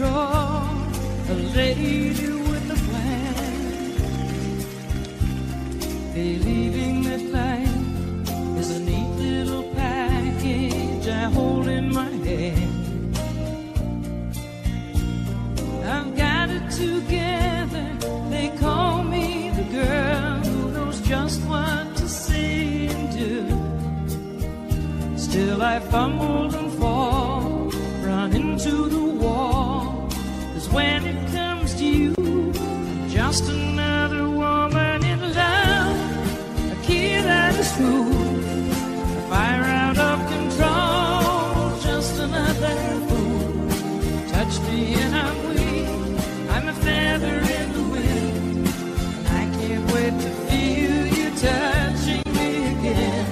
call a lady with a plan, believing that life is a neat little package I hold in my hand. I've got it together, they call me the girl who knows just what to say and do. Still I fumbled and fall, run into the wall, 'cause when it comes to you, I'm just another woman in love, a kid out of school, a fire out of control, just another fool. Touch me and I'm weak, I'm a feather in the wind, and I can't wait to feel you touching me again.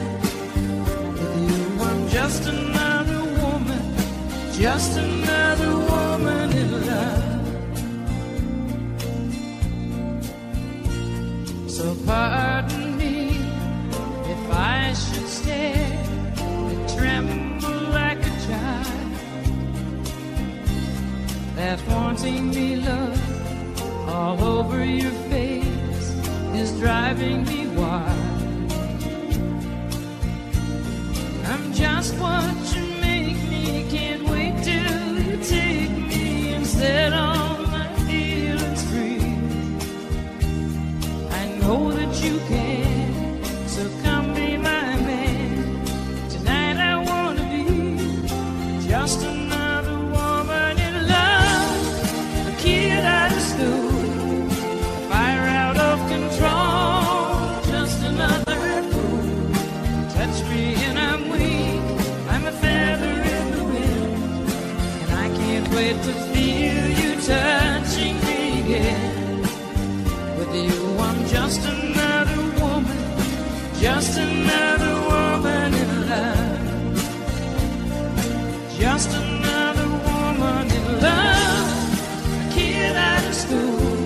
With you, I'm just another woman, just another woman in love. So pardon me if I should stare and tremble like a child. That wanting me love all over your face is driving me wild. I'm just what you make me, can't wait till you take me and set all my feelings free. I know that you can, so come be my man. Tonight I wanna be just another. To feel you touching me again. With you, I'm just another woman, just another woman in love, just another woman in love, a kid out of school,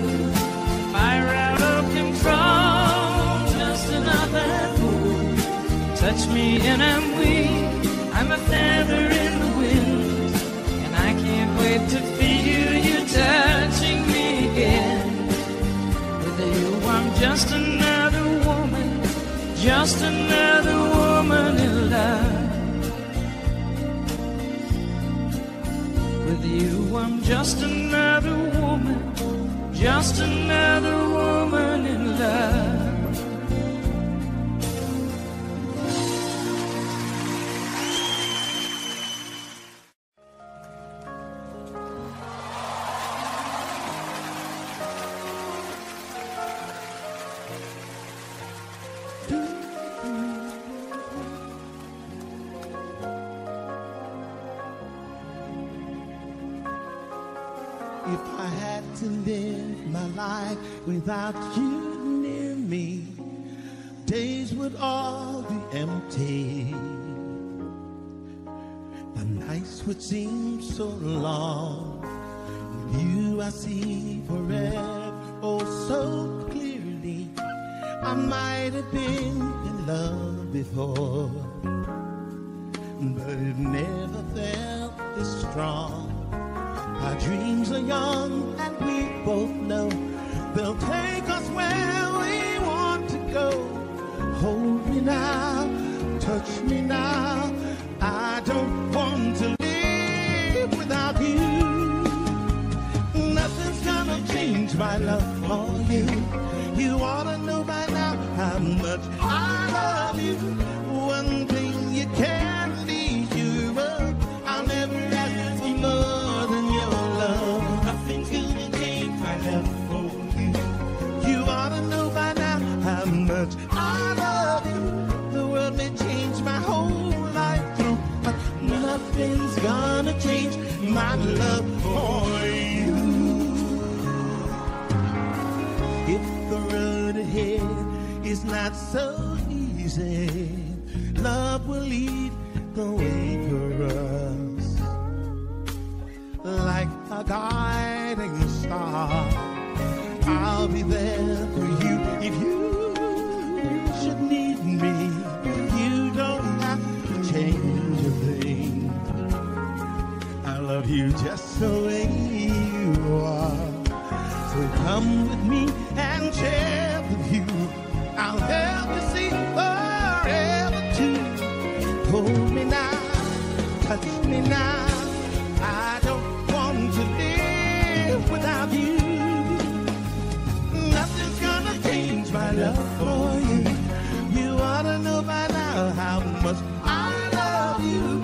fire out of control, just another fool. Touch me and I'm weak, I'm a feather in the wind, to feel you touching me again. With you, I'm just another woman, just another woman in love. With you, I'm just another woman, just another woman in love. Without you near me, days would all be empty. The nights would seem so long. With you I see forever, oh so clearly. I might have been in love before, but it never felt this strong. Our dreams are young and we both know they'll take us where we want to go. Hold me now, touch me now. I don't want to live without you. Nothing's gonna change my love for you. You ought to know by now how much I love you. One thing you can't leave you up. I'll never ask for more than your love. Nothing's gonna change my love. I know by now how much I love you. The world may change my whole life through, but nothing's gonna change my love for you. If the road ahead is not so easy, love will lead the way for us, like a guiding star. I'll be there for you if you should need me. You don't have to change a thing. I love you just the way. Come with me and share with you. I'll help you see forever too. Hold me now, touch me now. I don't want to live without you. Nothing's gonna change my love for you. You ought to know by now how much I love you.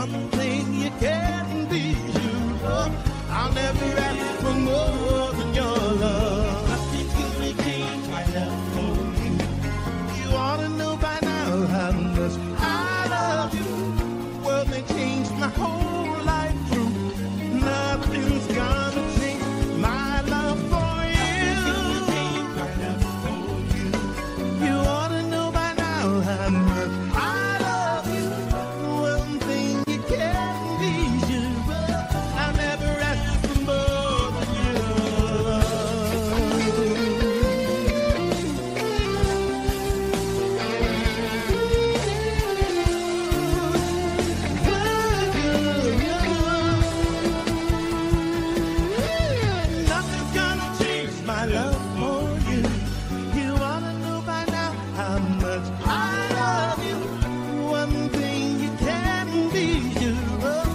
One thing you can't be, you know, I'll never ask for more than your love. Nothing's gonna change my love for you. You ought to know by now how much I love you. Well, they changed my whole life through. Nothing's gonna change my love for you. Nothing's gonna change my love for you. You ought to know by now how much I love you. One thing you can't be sure. I'll never ask for more than your love. Nothing's gonna change my love for you. You ought to know by now how much I love you. One thing you can't be sure.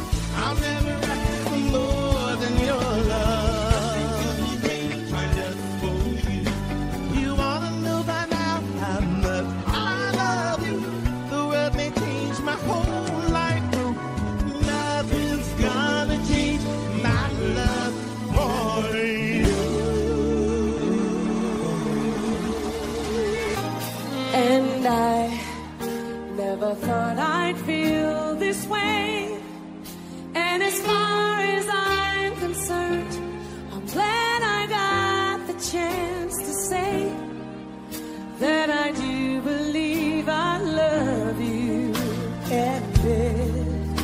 I'll never ask for more than your love. Nothing's gonna change my love for you. You ought to know by now how much I love you. The world may change my whole life through. Nothing's gonna change my love for you. And I never thought I'd feel this way. And as far as I'm concerned, I'm glad I got the chance to say that I do believe I love you. And if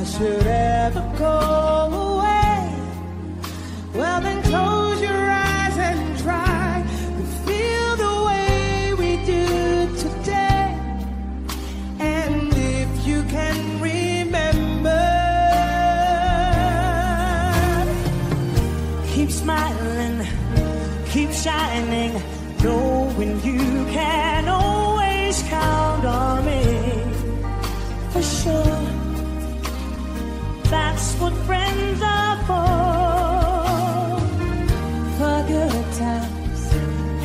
I should ever go away, well then close your eyes and try to feel the way we do today. And if you can remember, keep smiling, keep shining, knowing you can always count on me. For sure, that's what friends are for. For good times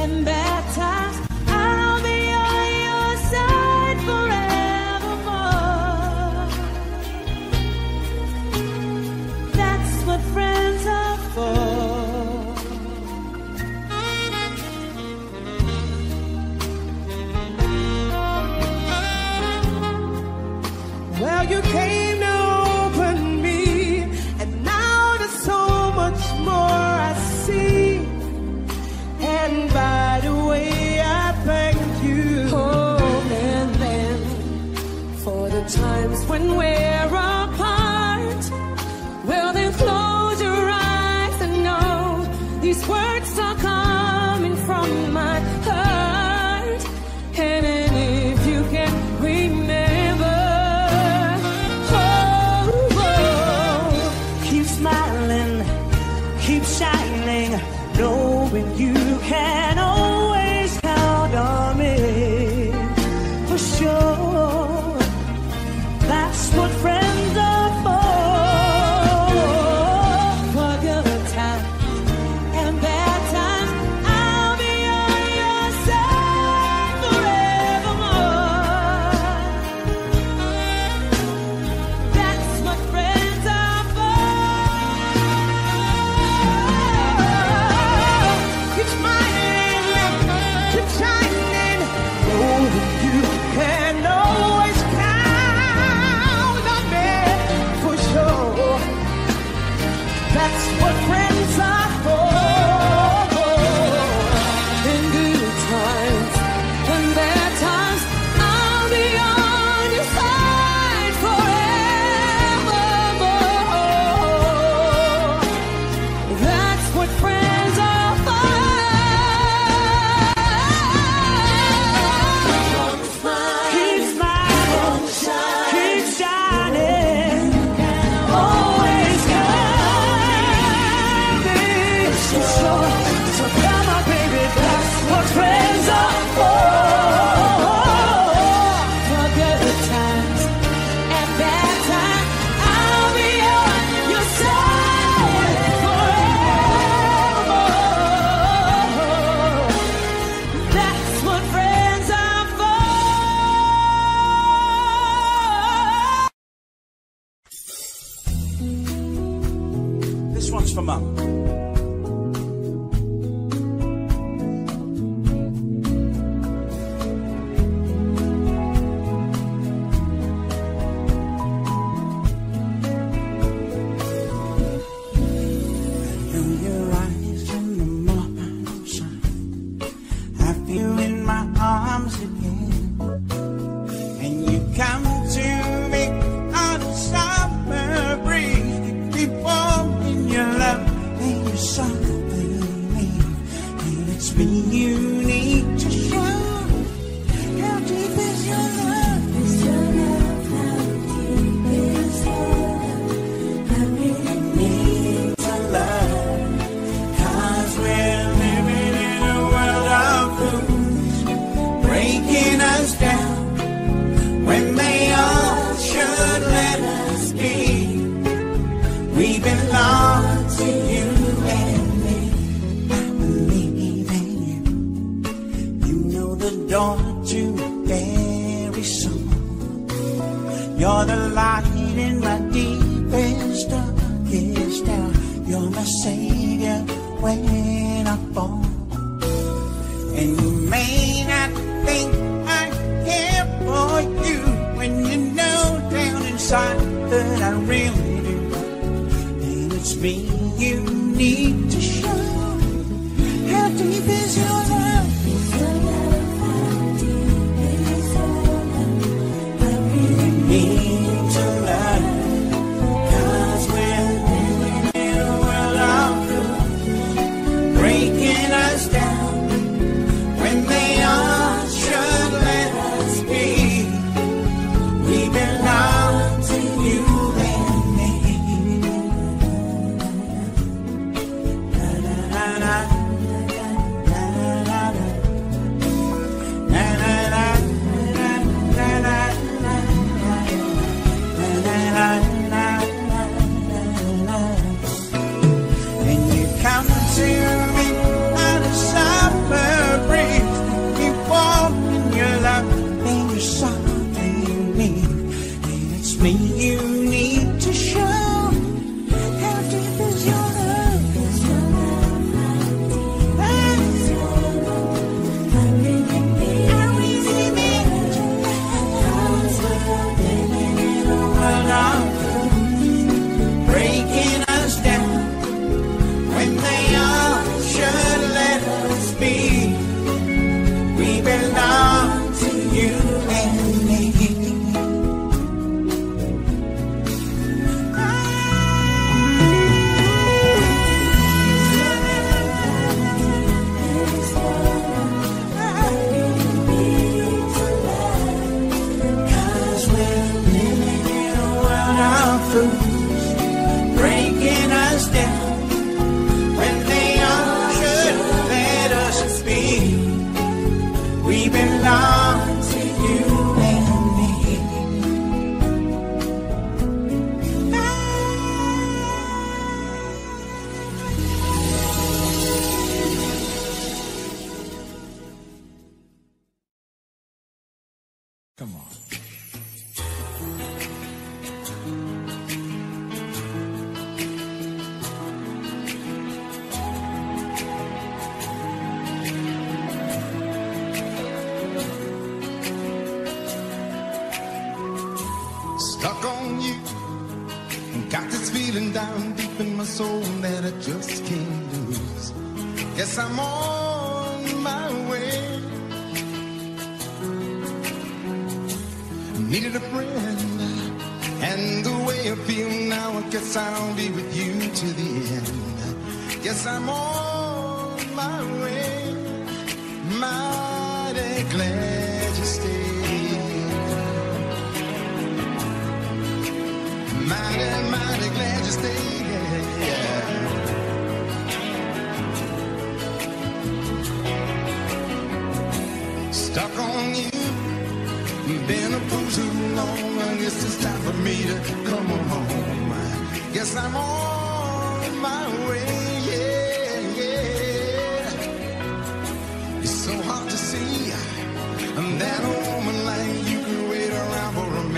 and bad times, I'll be on your side forevermore. That's what friends are for. Well, you came to open me, and now there's so much more I see. And by the way, I thank you. Oh, and then for the times when we're apart, well then close your eyes and know these words are coming from my heart. And then if you can remember, oh, oh, keep smiling, keep shining, knowing you can always count on me. For sure, that's what friends are for. For good times and bad times, I'll be on your side forevermore. That's what friends are for. Keep smiling, keep shining, knowing you can always count on me. For sure, that's what friends are for. In good times and bad times, I'll be on your side forevermore. That's what friends are for. Keep smiling, keep shining, always kind. sua mão.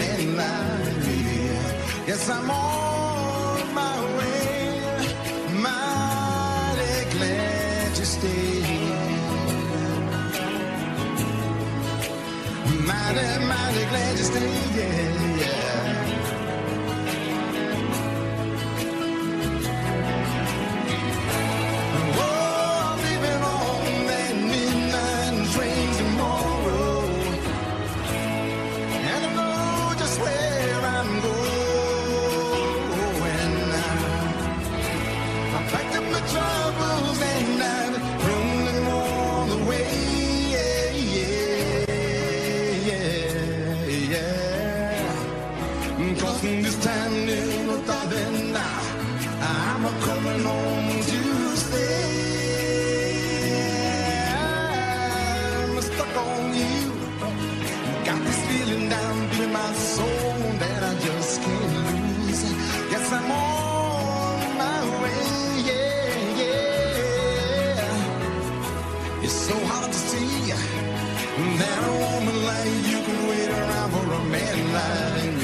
I'm on my way, my mighty, mighty glad you stayed, yeah, yeah. Oh, I'm leaving on that midnight train tomorrow, and I know just where I'm going now. I packed up my troubles and I've thrown them all away. This time never thought that I, I'm a coming home to stay. I'm stuck on you. Got this feeling down in my soul that I just can't lose. Guess I'm on my way, yeah, yeah. It's so hard to see that a woman like you can wait around for a man like me.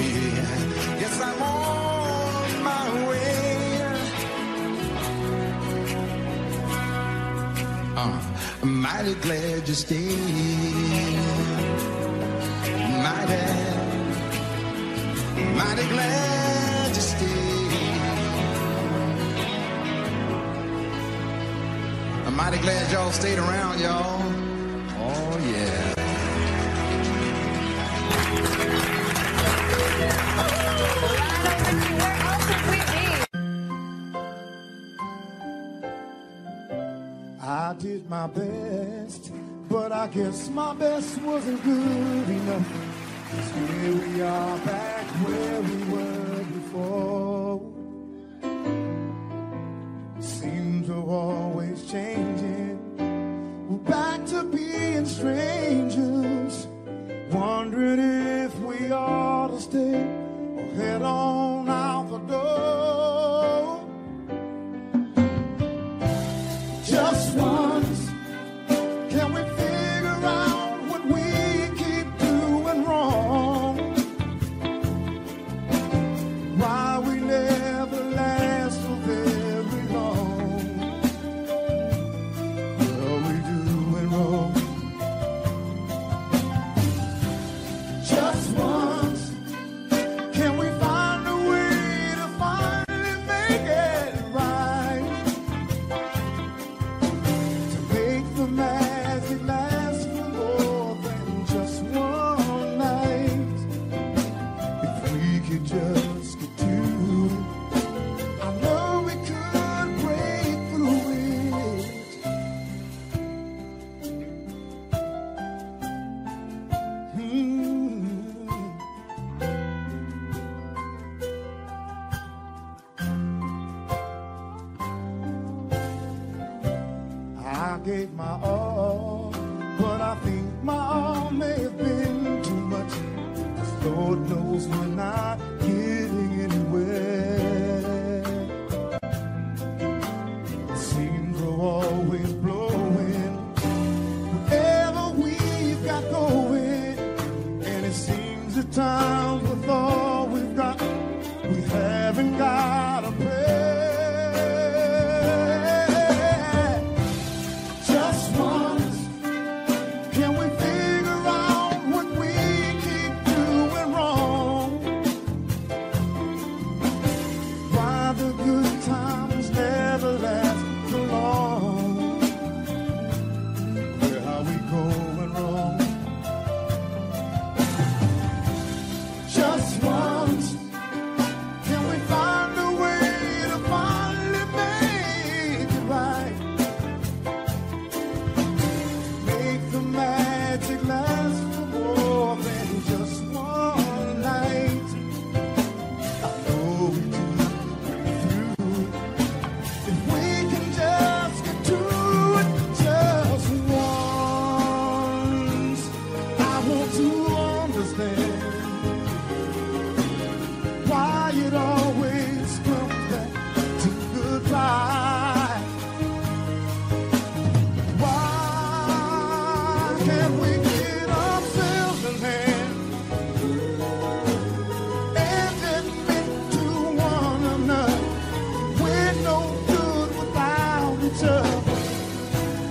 Yes, I'm on my way. Oh, I'm mighty glad you stayed. Mighty, mighty glad you stayed. I'm mighty glad y'all stayed around, y'all. Oh, yeah. Where else would we be? I did my best, but I guess my best wasn't good enough. 'Cause here we are back where we were before. Seems we're always changing. We're back to being strangers. Wondering if we ought to stay or head on out the door. Just once, can we figure out what we keep doing wrong? Why we never last so very long? What are we doing wrong?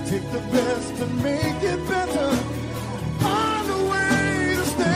Take the best to make it better. Find a way to stay.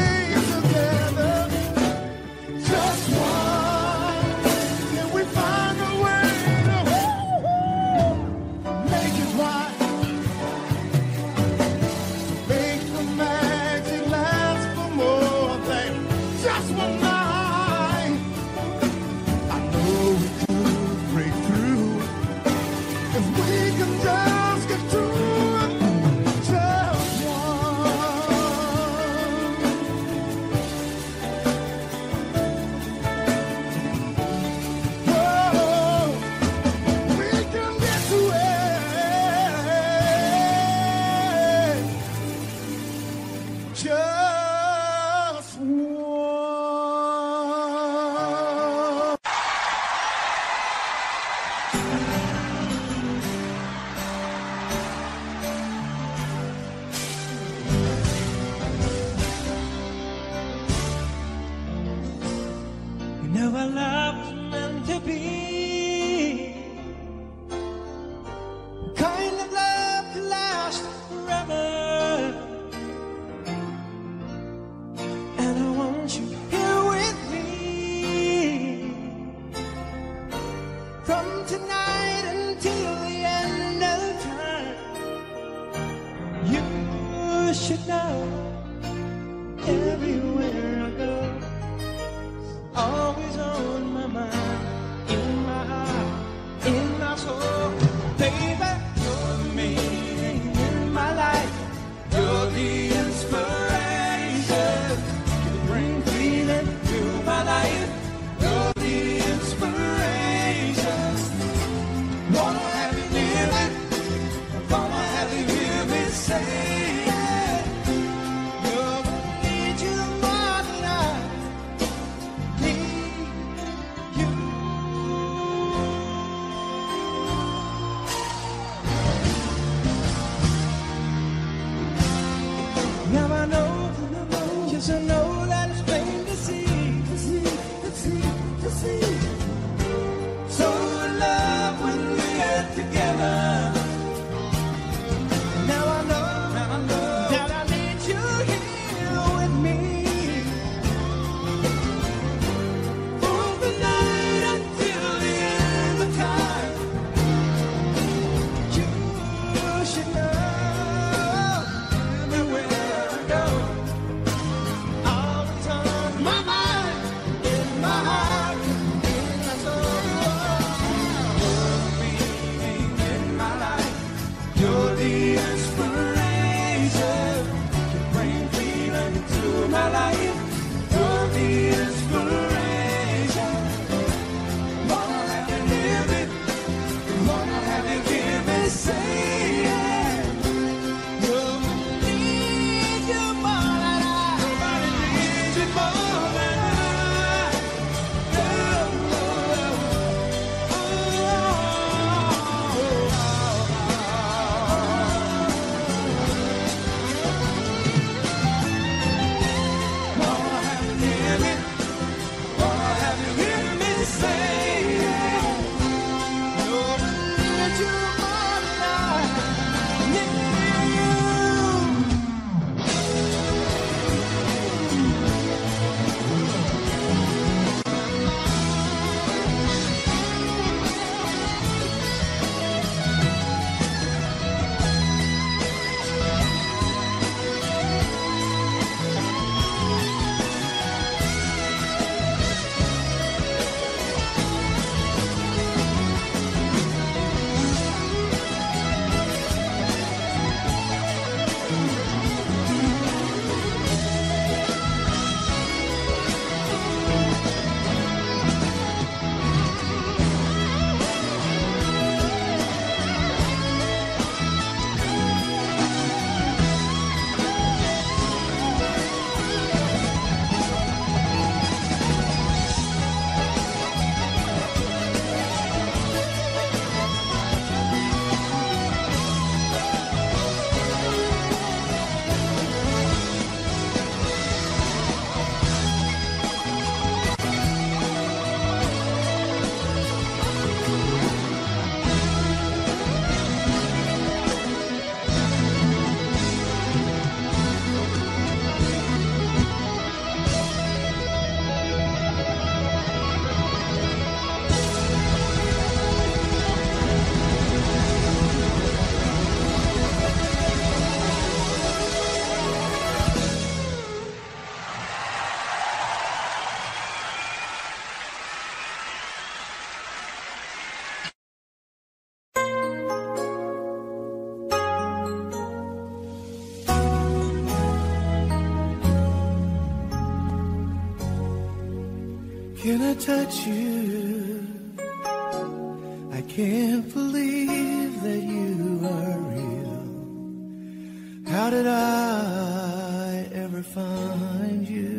touch you. I can't believe that you are real. How did I ever find you?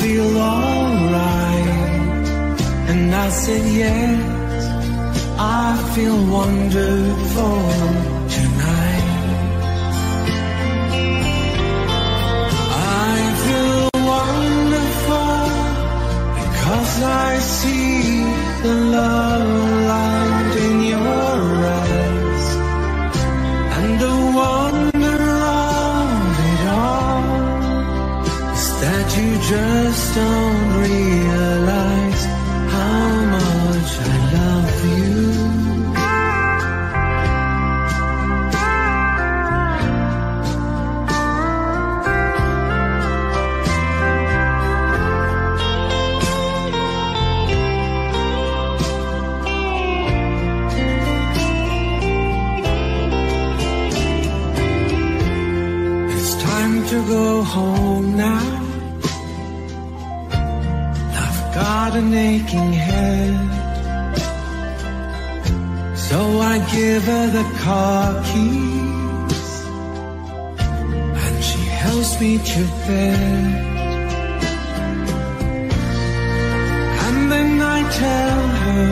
Feel alright. feel wonderful tonight. I feel wonderful because I see the love light in your eyes and the wonder of it all is that you just don't realize how much I love you. To go home now, I've got an aching head, so I give her the car keys and she helps me to bed. And then I tell her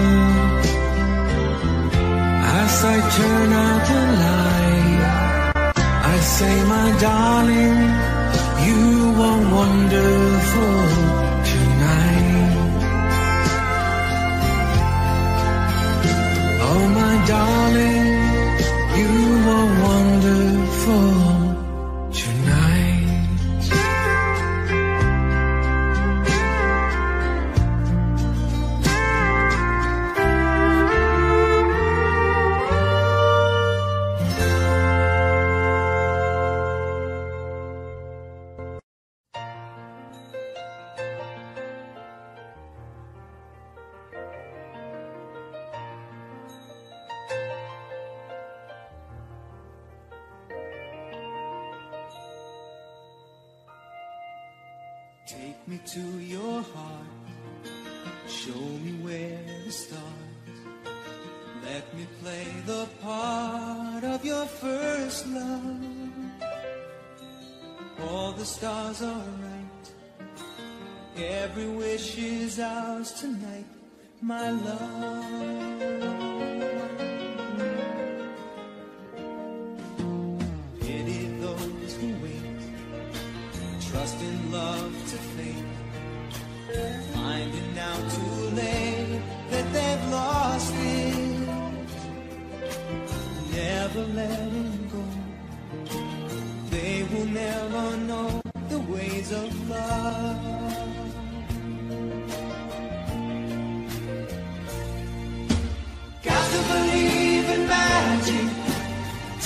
as I turn out the light, I say, my darling, you are wonderful tonight. Oh, my darling, you are wonderful tonight. Take me to your heart, show me where to start. Let me play the part of your first love. All the stars are right, every wish is ours tonight, my love. Pity those who wait, trust in love to fade, finding out too late that they've lost it. Never let them go, they will never know the ways of love. Got to believe in magic,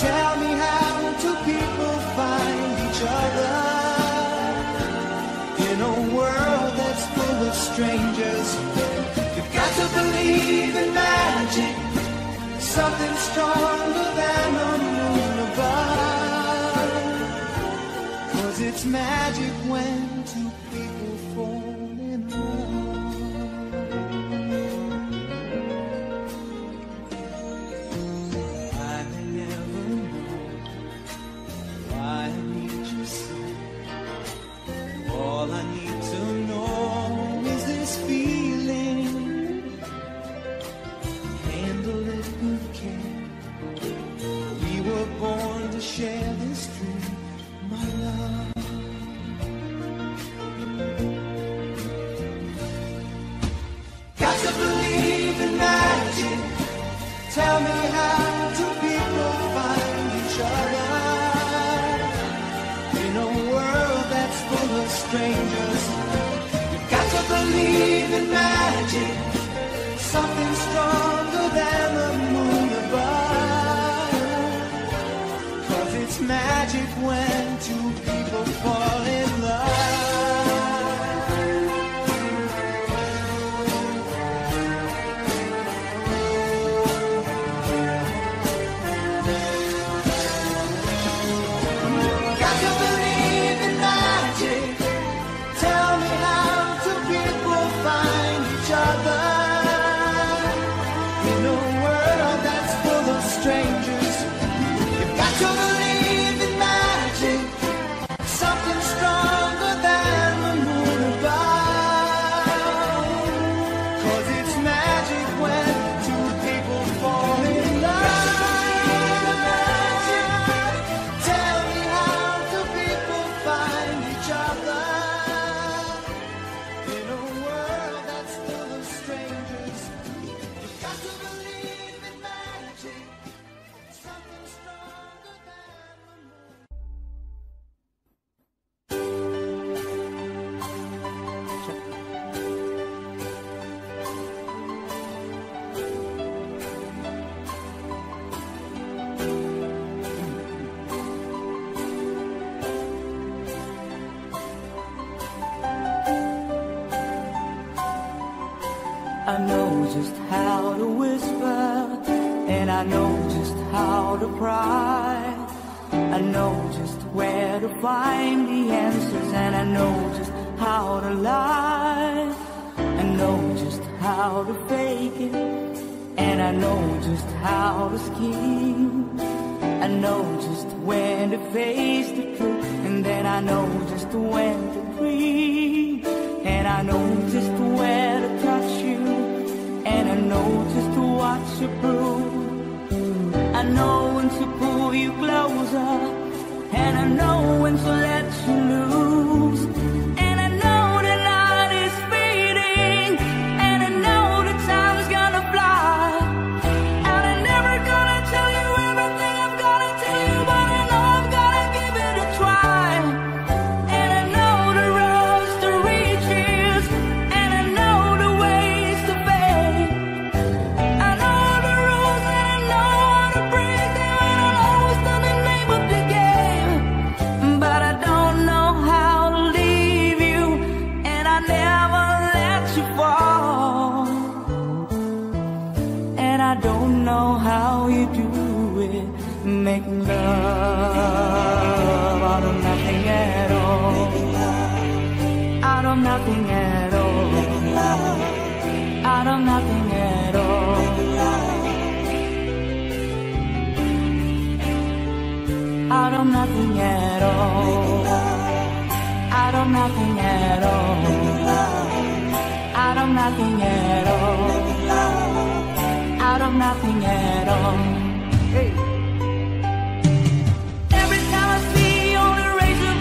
tell me how two people find each other in a world that's full of strangers. You've got to believe in magic, something stronger than the moon above, 'cause it's magic when two people fall in love. I may never know why I need you so. All I need to know is this feeling, handle it with care, we were born to share this dream, my love. Got to believe in magic, tell me how do people find each other in a world that's full of strangers. You've got to believe in magic, something stronger than the moon above, 'cause it's magic when two people fall in love. Strangers, you've got to believe in magic. I know just how to pry. I know just where to find the answers, and I know just how to lie. I know just how to fake it, and I know just how to scheme. I know just when to face the truth, and then I know just when to breathe. And I know just where to touch you, and I know just what you prove. I know when to pull you closer, and I know when to let you loose. And I know the night is fading, and I know the time's gonna fly. And I'm never gonna tell you everything I'm gonna tell you, but I know I'm gonna give it a try. And I know the roads to riches, and I know the ways to fame. I know the rules, and I know how you do it, making love out of nothing at all, out of nothing at all, out of nothing at all, out of nothing at all, out of nothing at all, out of nothing at all. Out of nothing at all. Hey. Every time I see you on the razor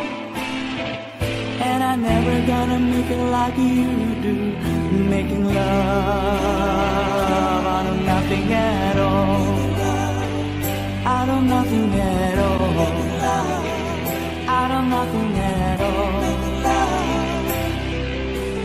out of nothing at all.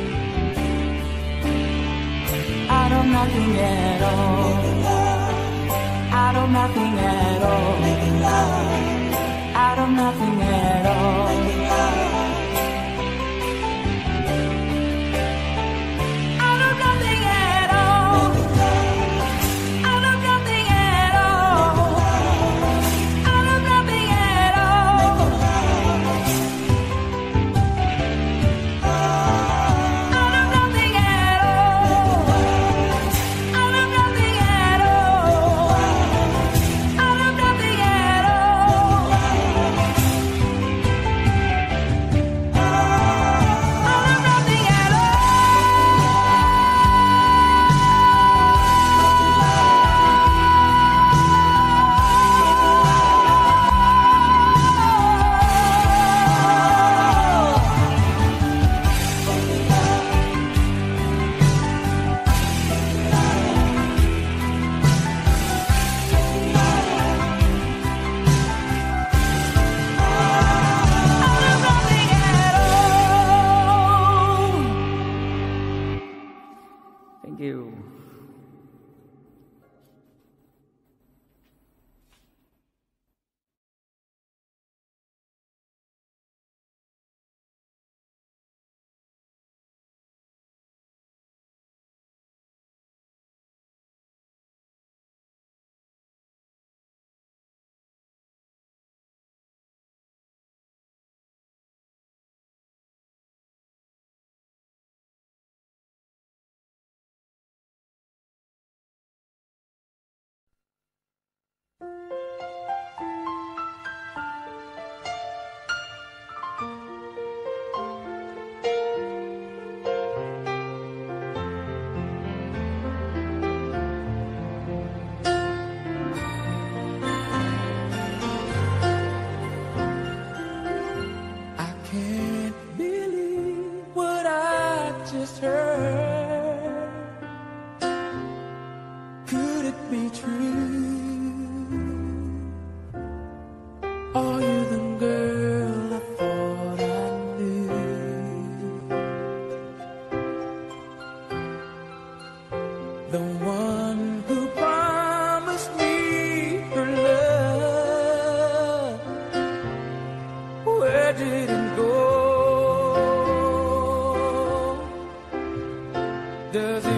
could it be true? Are you the girl I thought I knew? The one who promised me her love, where did it go? Does it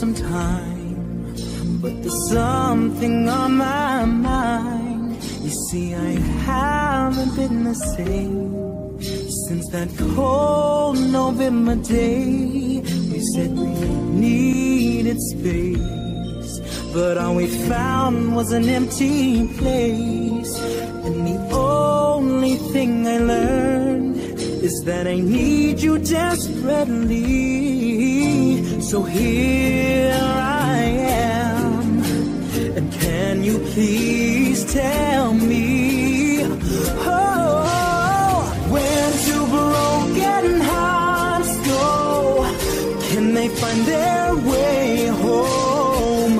some time, but there's something on my mind see, I haven't been the same since that cold November day. We said we needed space, but all we found was an empty place. And the only thing I learned is that I need you desperately. So here I am, and can you please tell me, oh, where do broken hearts go? Can they find their way home?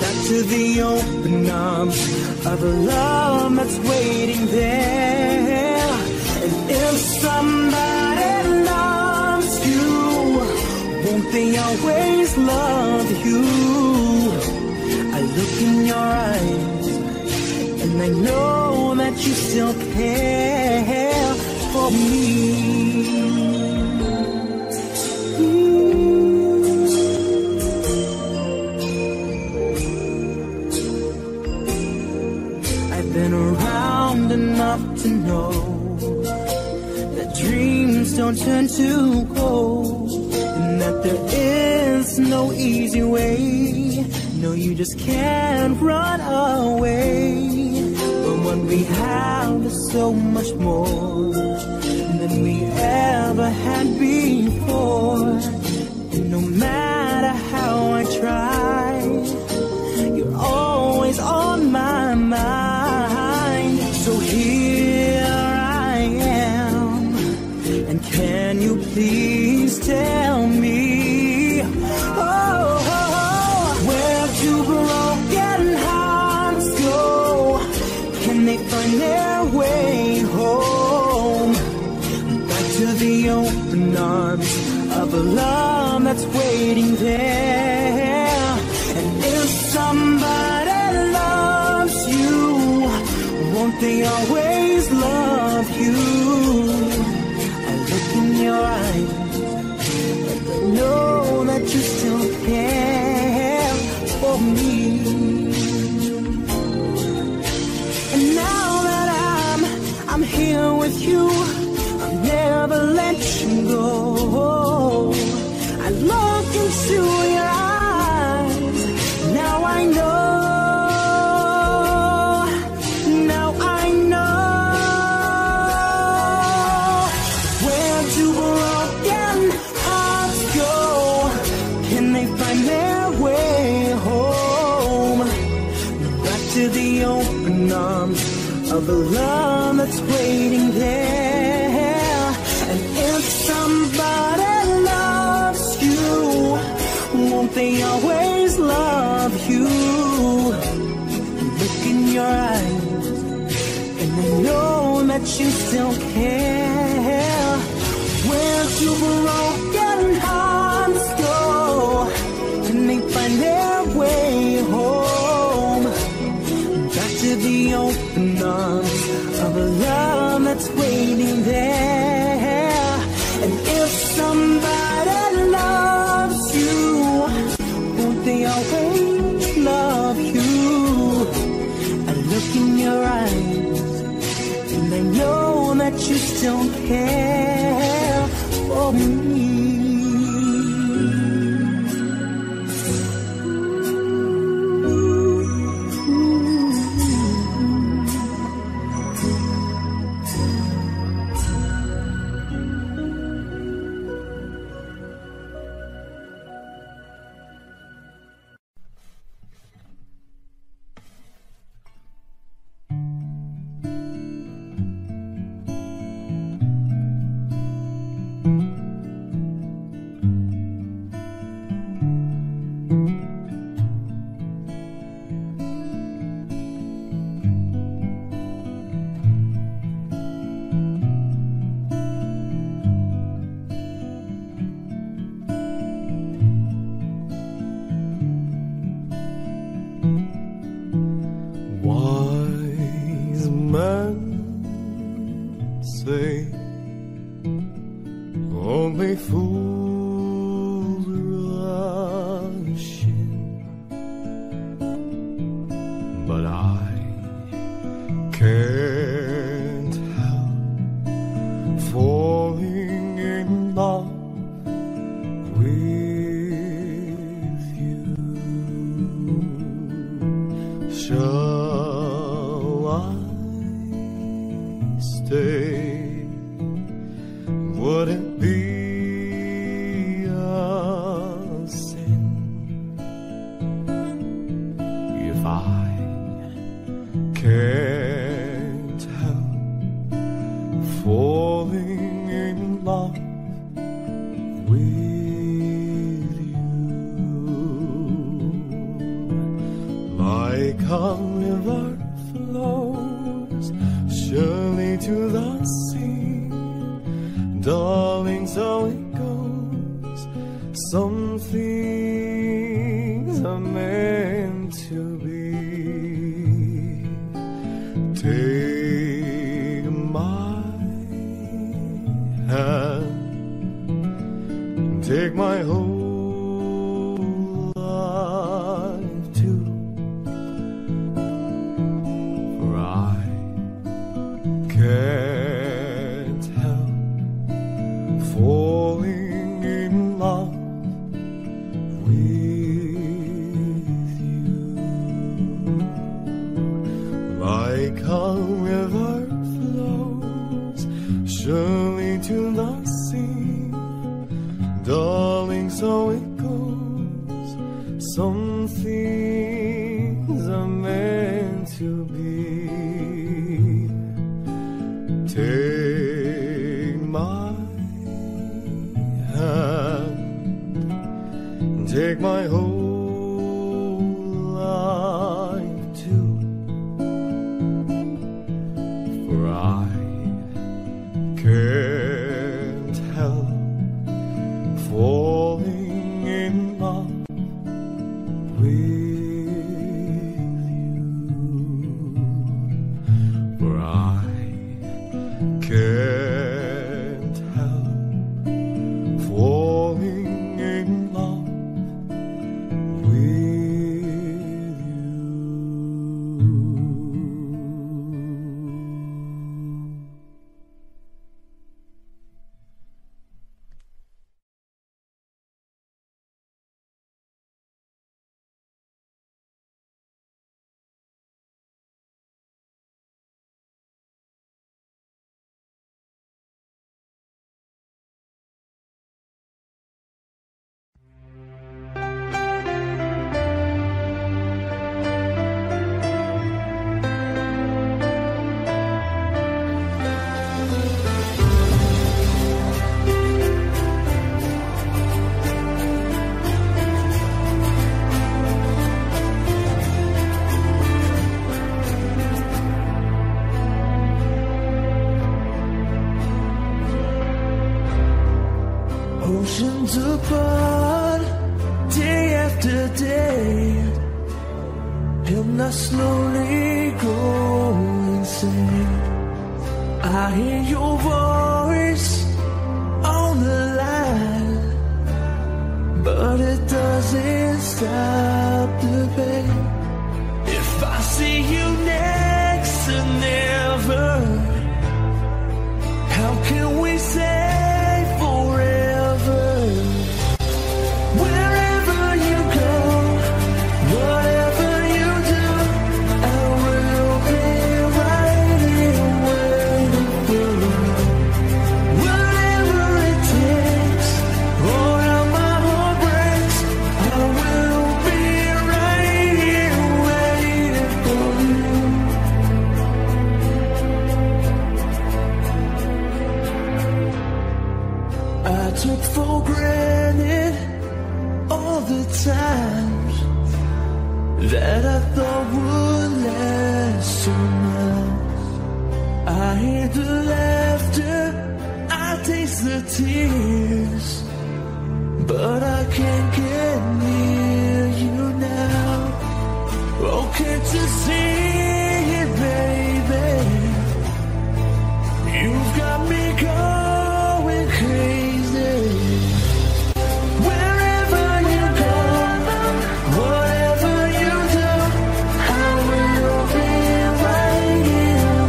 Back to the open arms of a love that's waiting there. And if somebody loves you, won't they always love you? I look in your eyes, and I know that you still care for me. I've been around enough to know that dreams don't turn to gold, and that there is no easy way. No, you just can't run away. But what we have is so much more than we ever had before. And no matter how I try, you're always on my mind. So here I am, and can you please tell me, oh, find their way home, back to the open arms of a love that's waiting there. And if somebody loves you, won't they always love you? I look in your eyes, and I know that you still care for me. Here with you, I'll never let you go. I look into your eyes, now I know, now I know. Where do broken hearts go? Can they find their way home? Back to the open arms of a love that's waiting there. And if somebody loves you, won't they always love you? Look in your eyes, and I know that you still care. Where do broken hearts go? Can they find their way home? Back to the old of a love that's waiting there. And if somebody loves you, won't they always love you? I look in your eyes, and I know that you still care for me. and how falling in love with you. Shall I stay? Would it be a sin if I can't help falling in love with you? Like a river flows surely to the sea, darling, so it goes. Some things are meant to be. Take my hand, take my whole life too, for I can't help falling in love with you. Like a river flows surely to the sea, darling, so it goes. Some things are meant to be. Take my hand, take my whole life too, for I can't help falling in love with you, for I can't help falling in love with you. Oceans apart, day after day, him not slowly go insane. I hear your voice on the line, but it doesn't stop the pain. If I see you next to never, how can we say? Took for granted all the times that I thought would last so much. I hear the laughter, I taste the tears, but I can't get near you now. Oh, can't you see it, baby? You've got me going crazy. Whatever you do, I will be right here.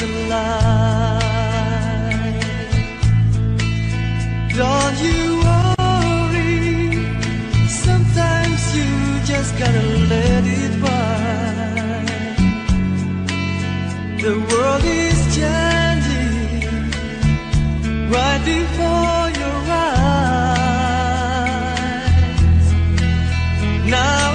is a lie. Don't you worry, sometimes you just gotta let it by. The world is changing right before your eyes. Now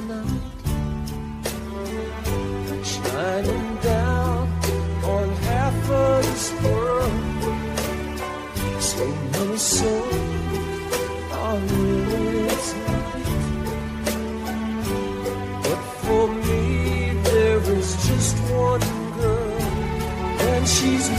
the night, shining down on half of this world. So many souls are in its light, but for me there is just one girl, and she's me.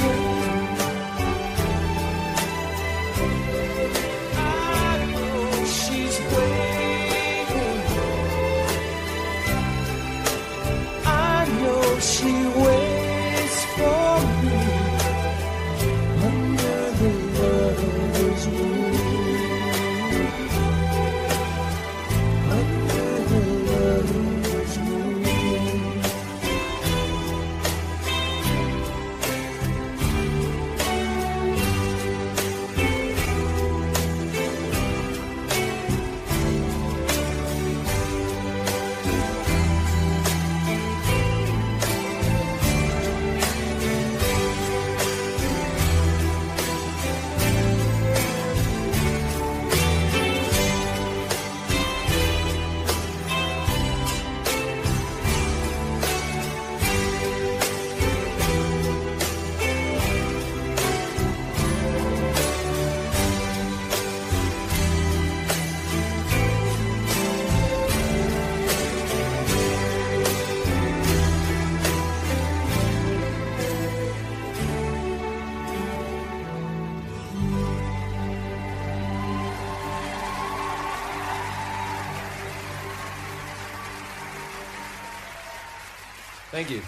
Thank you.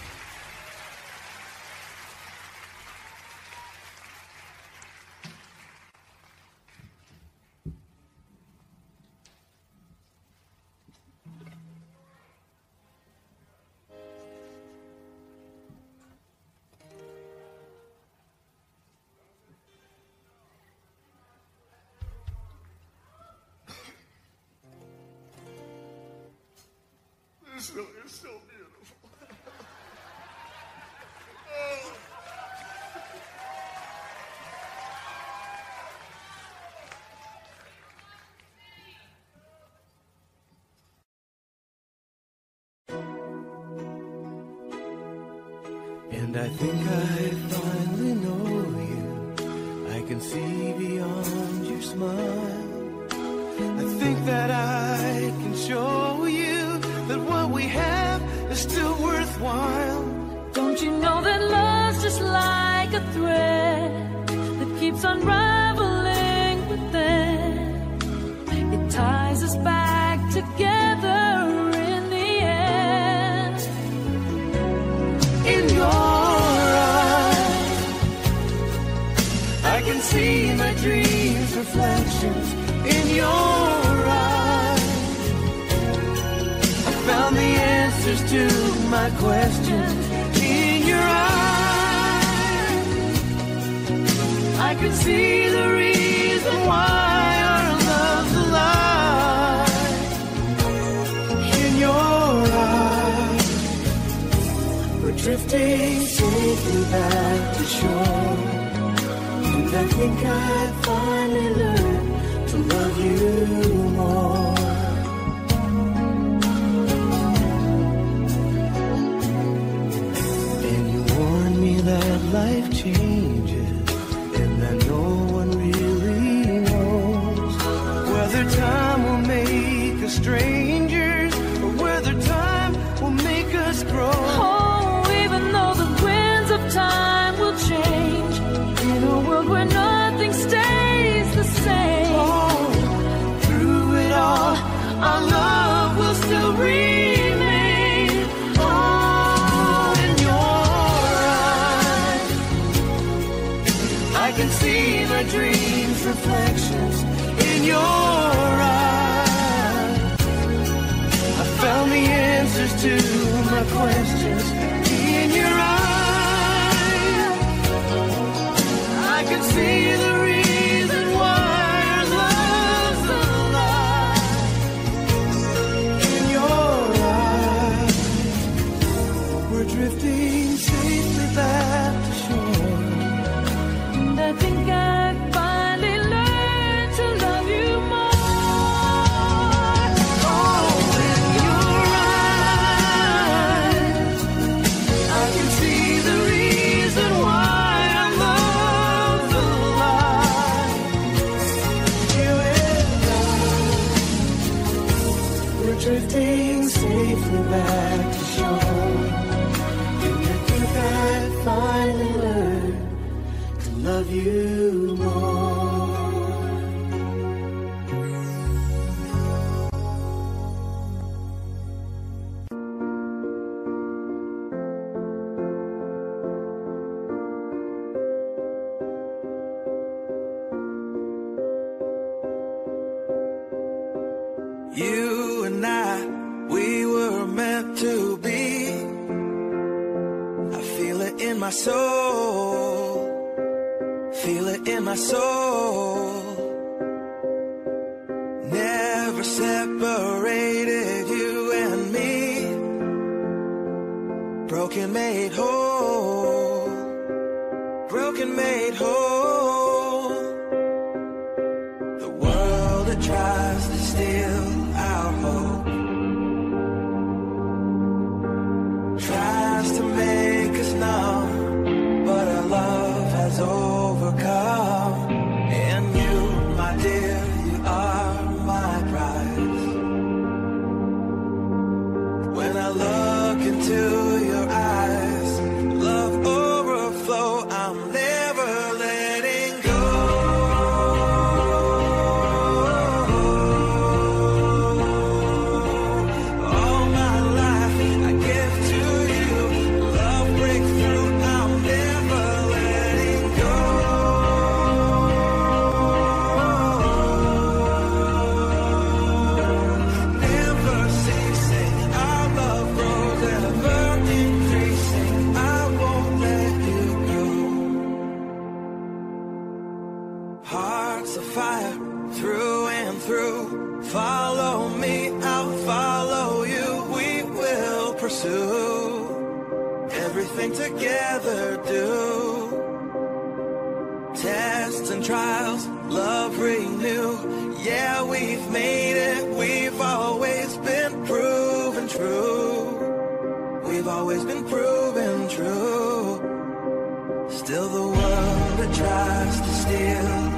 This really is so beautiful. And I think I finally know you. I can see beyond your smile. I think that I can show you that what we have is still worthwhile. Don't you know that love's just like a thread that keeps unraveling within? It ties us back together in the end. In your I can see my dreams' reflections in your eyes. I found the answers to my questions in your eyes. I could see the reason why our love's alive. In your eyes, we're drifting safely back to shore. I think I finally learned to love you more. And you warned me that life changes, and that no one really knows whether time will make us strangers or whether time will make us grow. Oh, even though the winds of time will change, where nothing stays the same, oh, through it all, our love will still remain. Oh, in your eyes, I can see my dreams' reflections in your eyes. I found the answers to my questions in your eyes. I can see the reason why our love's alive. In your eyes, we're drifting safely back to shore. And I think I finally learned to love you more. Oh, in your sing safely back to shore. And I think I finally learned to love you more. You and I, we were meant to be. I feel it in my soul, feel it in my soul. Never separated, you and me. Broken made whole, broken made whole. The world that tries to steal our hope, tries to make us numb, but our love has overcome. And you, my dear, you are my prize. When I look into your eyes, love overflow, I'm never letting go. Together do tests and trials, love renew. Yeah, we've made it, we've always been proven true. We've always been proven true. Still the world that tries to steal